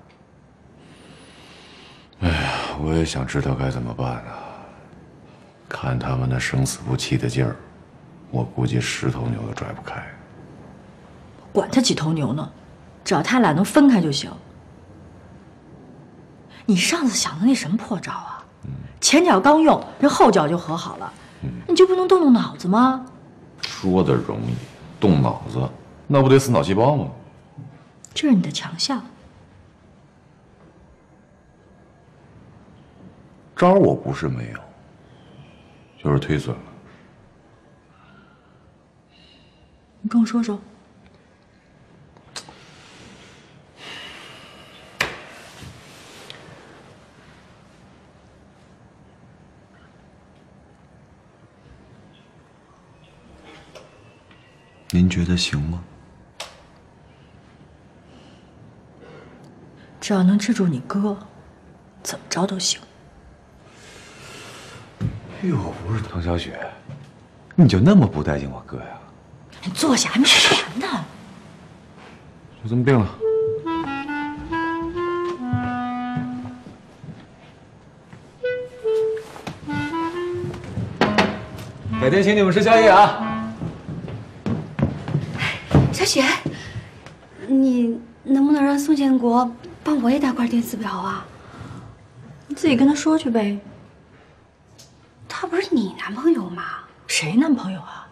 哎呀，我也想知道该怎么办啊！看他们那生死不弃的劲儿，我估计十头牛都拽不开。管他几头牛呢，只要他俩能分开就行。你上次想的那什么破招啊？嗯、前脚刚用，人后脚就和好了，嗯、你就不能动动脑子吗？说的容易，动脑子那不得死脑细胞吗？ 这是你的强项，招我不是没有，就是推损了。你跟我说说，您觉得行吗？ 只要能治住你哥，怎么着都行。又不是唐小雪，你就那么不待见我哥呀？你坐下，还没说完呢。就这么定了。改天请你们吃宵夜啊。小雪，你能不能让宋建国？ 帮我也打块电子表啊！你自己跟他说去呗。他你男朋友吗？谁男朋友啊？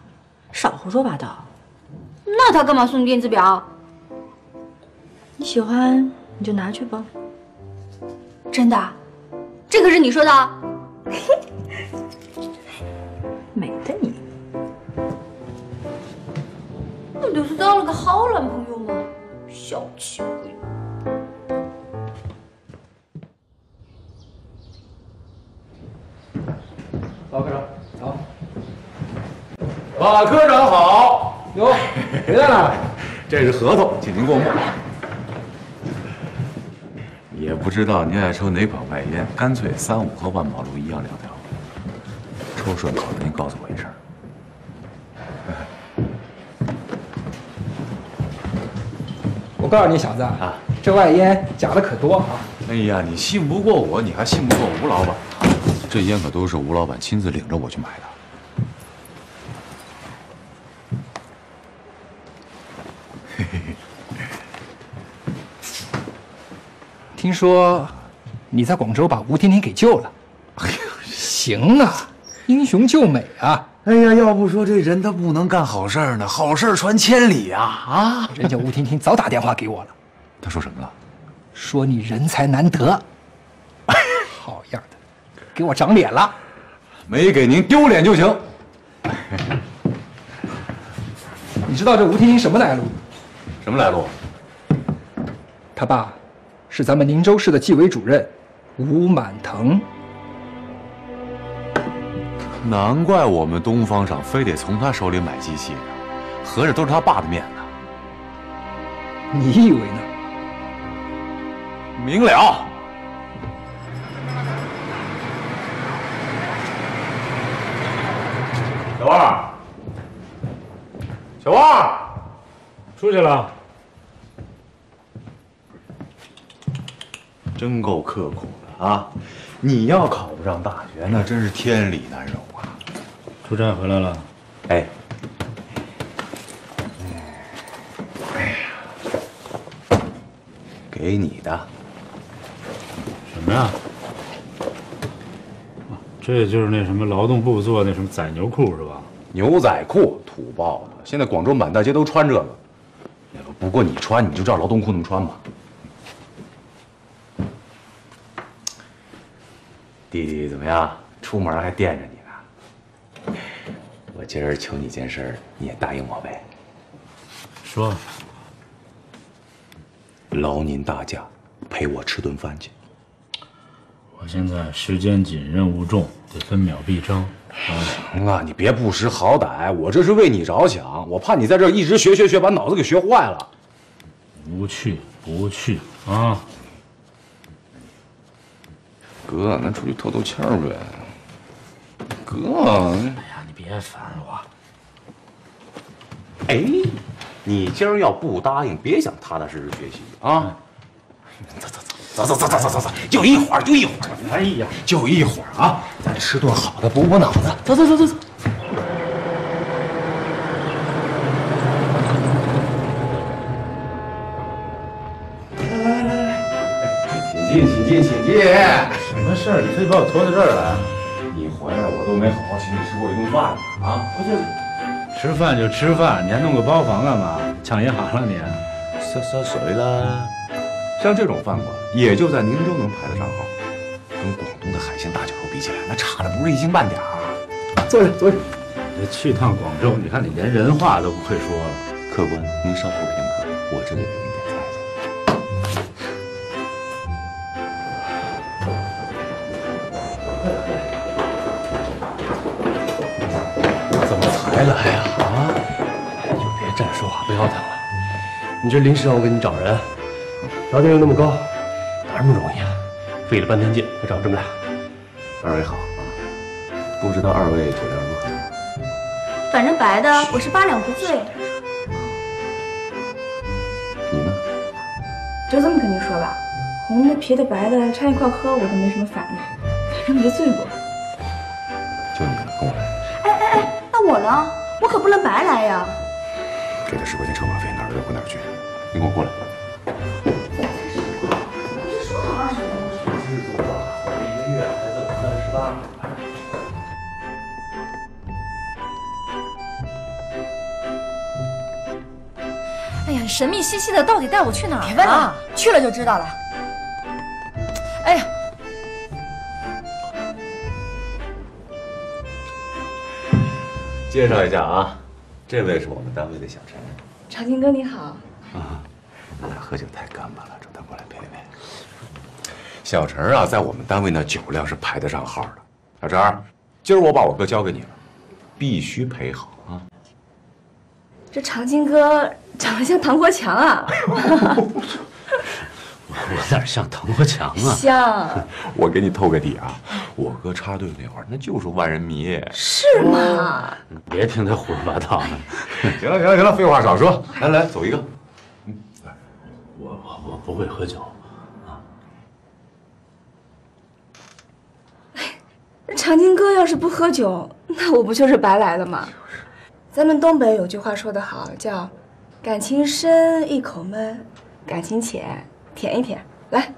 少胡说八道。那他干嘛送电子表？你喜欢你就拿去吧。真的？这可是你说的。美的你！不就是当了个好男朋友吗？小气鬼！ 老科长好，马科长好，哟，谁在呢？这是合同，请您过目。也不知道您爱抽哪款外烟，干脆三五和万宝路一样两条。抽顺口了，您告诉我一声。我告诉你小子啊，这外烟假的可多啊！哎呀，你信不过我，你还信不过吴老板？ 这烟可都是吴老板亲自领着我去买的。嘿嘿嘿，听说你在广州把吴婷婷给救了。哎呀，行啊，英雄救美啊！哎呀，要不说这人他不能干好事儿呢，好事传千里啊啊！人家吴婷婷早打电话给我了。他说什么了？说你人才难得。好样的！ 给我长脸了，没给您丢脸就行。你知道这吴婷婷什么来路？什么来路？他爸是咱们宁州市的纪委主任吴满腾。难怪我们东方厂非得从他手里买机器呢，合着都是他爸的面子。你以为呢？明了。 小王，小王，出去了，真够刻苦的啊！你要考不上大学，那真是天理难容啊！出差回来了，哎，哎呀，给你的什么呀？ 这就是那什么劳动部做那什么仔牛裤是吧？牛仔裤土包子，现在广州满大街都穿这个。不过你穿你就照劳动裤那么穿吧。弟弟怎么样？出门还惦着你呢。我今儿求你件事，你也答应我呗。说。劳您大驾，陪我吃顿饭去。 我现在时间紧，任务重，得分秒必争。行了，你别不识好歹，我这是为你着想。我怕你在这儿一直学学学，把脑子给学坏了。不去不去啊！哥，咱出去透透气儿呗。哥，哎呀，你别烦我。哎，你今儿要不答应，别想踏踏实实学习啊！走走走。 走走走走走走走，就一会儿，就一会儿。哎呀，就一会儿啊！咱吃顿好的，补补脑子。走走走走走。来来来来来，请进，请进，请进。什么事儿？你非把我拖到这儿来？你回来我都没好好请你吃过一顿饭呢啊！不是，吃饭就吃饭，你还弄个包房干嘛？抢银行了你？烧烧水了。 像这种饭馆，也就在宁州能排得上号，跟广东的海鲜大酒楼比起来，那差的不是一星半点儿。坐下，坐下。你去趟广州，你看你连人话都不会说了。客官，您稍后片刻，我这里给您点菜去。怎么才来呀？啊！就别站着说话不腰疼了。你这临时让我给你找人。 条件又那么高，哪那么容易啊？费了半天劲才找这么俩。二位好啊，不知道二位酒量如何？反正白的我是八两不醉。你呢？就这么跟你说吧，红的、啤的、白的掺一块喝，我都没什么反应，反正没醉过。就你了，跟我来。哎哎哎，那我呢？我可不能白来呀！给他十块钱车马费，哪儿热乎哪儿去。你跟我过来。很神秘兮兮的，到底带我去哪儿？别问了，去了就知道了。哎呀，介绍一下啊，这位是我们单位的小陈。长青哥你好。啊，我俩喝酒太干巴了，主动过来陪陪。小陈啊，在我们单位呢，酒量是排得上号的。小陈，今儿我把我哥交给你了，必须陪好啊。 这长青哥长得像唐国强啊！我哪像唐国强啊？像！我给你透个底啊，我哥插队那会儿那就是万人迷。是吗？别听他胡说八道了。行了行了行了，废话少说，来来走一个。嗯，来，我我我不会喝酒啊。哎，长青哥要是不喝酒，那我不就是白来了吗？ 咱们东北有句话说得好，叫“感情深一口闷，感情浅舔一舔”。来，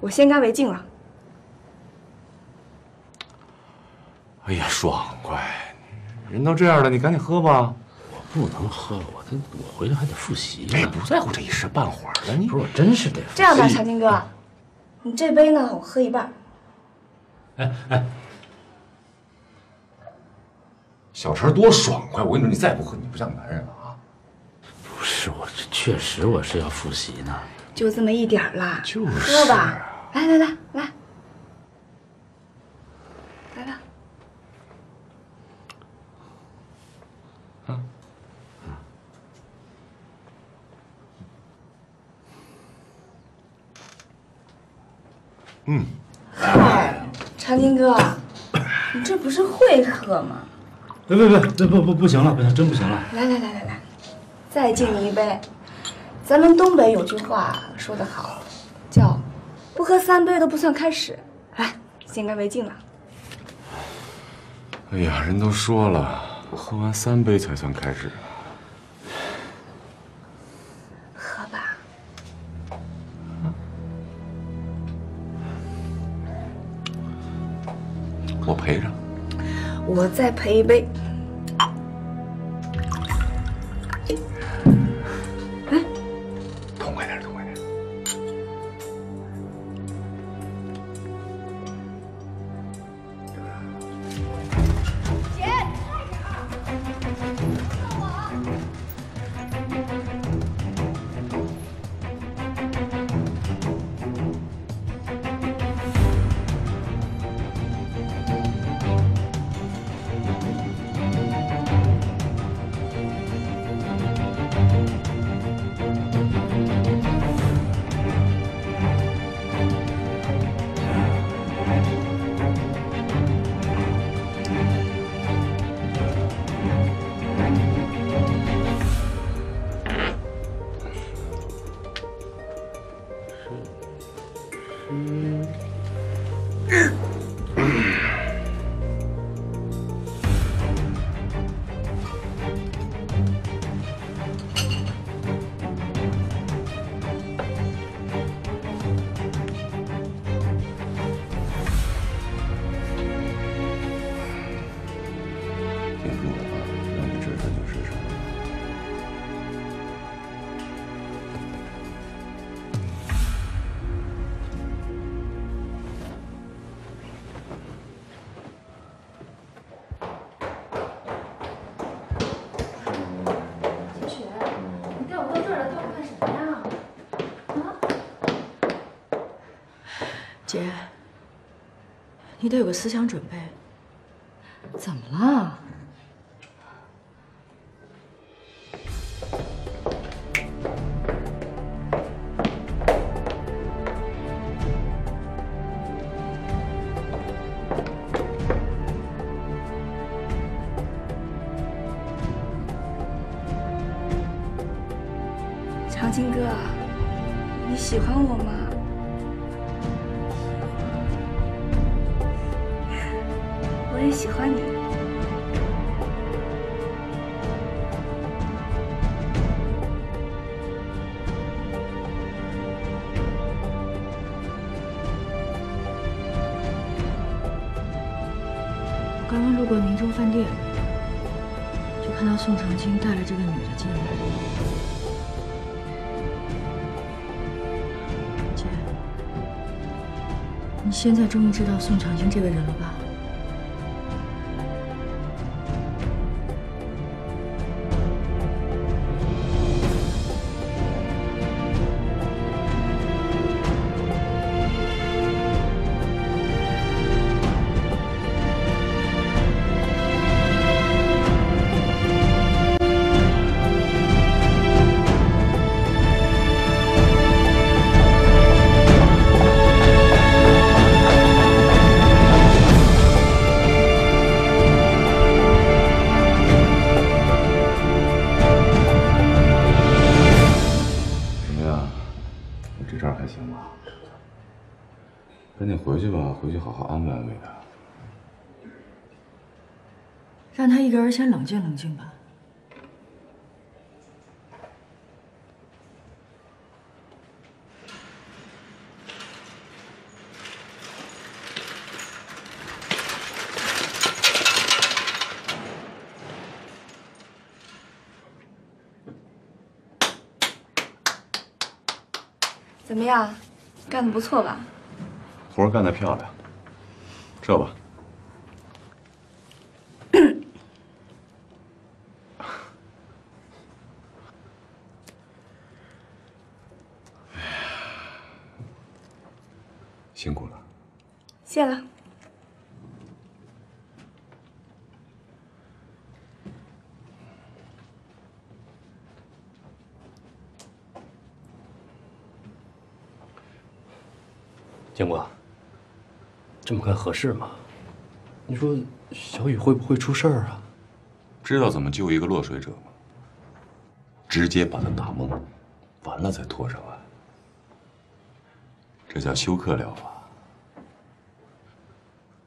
我先干为敬了。哎呀，爽快！人都这样了，你赶紧喝吧。我不能喝，我这我回来还得复习呢。哎，不在乎这一时半会儿了，你不是我真是得。这样吧，长青哥，你这杯呢，我喝一半。哎哎。 小陈多爽快！我跟你说，你再不喝，你不像男人了啊！不是我，这确实我是要复习呢。就这么一点儿啦，就是、啊、喝吧。来来来来，来吧。啊啊！嗯。嗨，长青哥，你这不是会喝吗？ 别别别！这不不不行了，不行，真不行了！来来来来来，再敬你一杯。咱们东北有句话说得好，叫“不喝三杯都不算开始”。来，先干为敬了。哎呀，人都说了，喝完三杯才算开始。喝吧。我陪着。 我再陪一杯。哎，痛快点，痛快点。姐，快点啊！看我啊！姐，你得有个思想准备。怎么了？长青哥，你喜欢我吗？ 我也喜欢你。我刚刚路过明州饭店，就看到宋长青带了这个女的进来。你现在终于知道宋长兴这个人了吧？ 回去吧，回去好好安慰安慰他，让他一个人先冷静冷静吧。怎么样，干得不错吧？ 活干得漂亮，这吧，辛苦了，谢了。建国。 这么干合适吗？你说小雨会不会出事儿啊？知道怎么救一个落水者吗？直接把他打懵，完了再拖上岸，这叫休克疗法。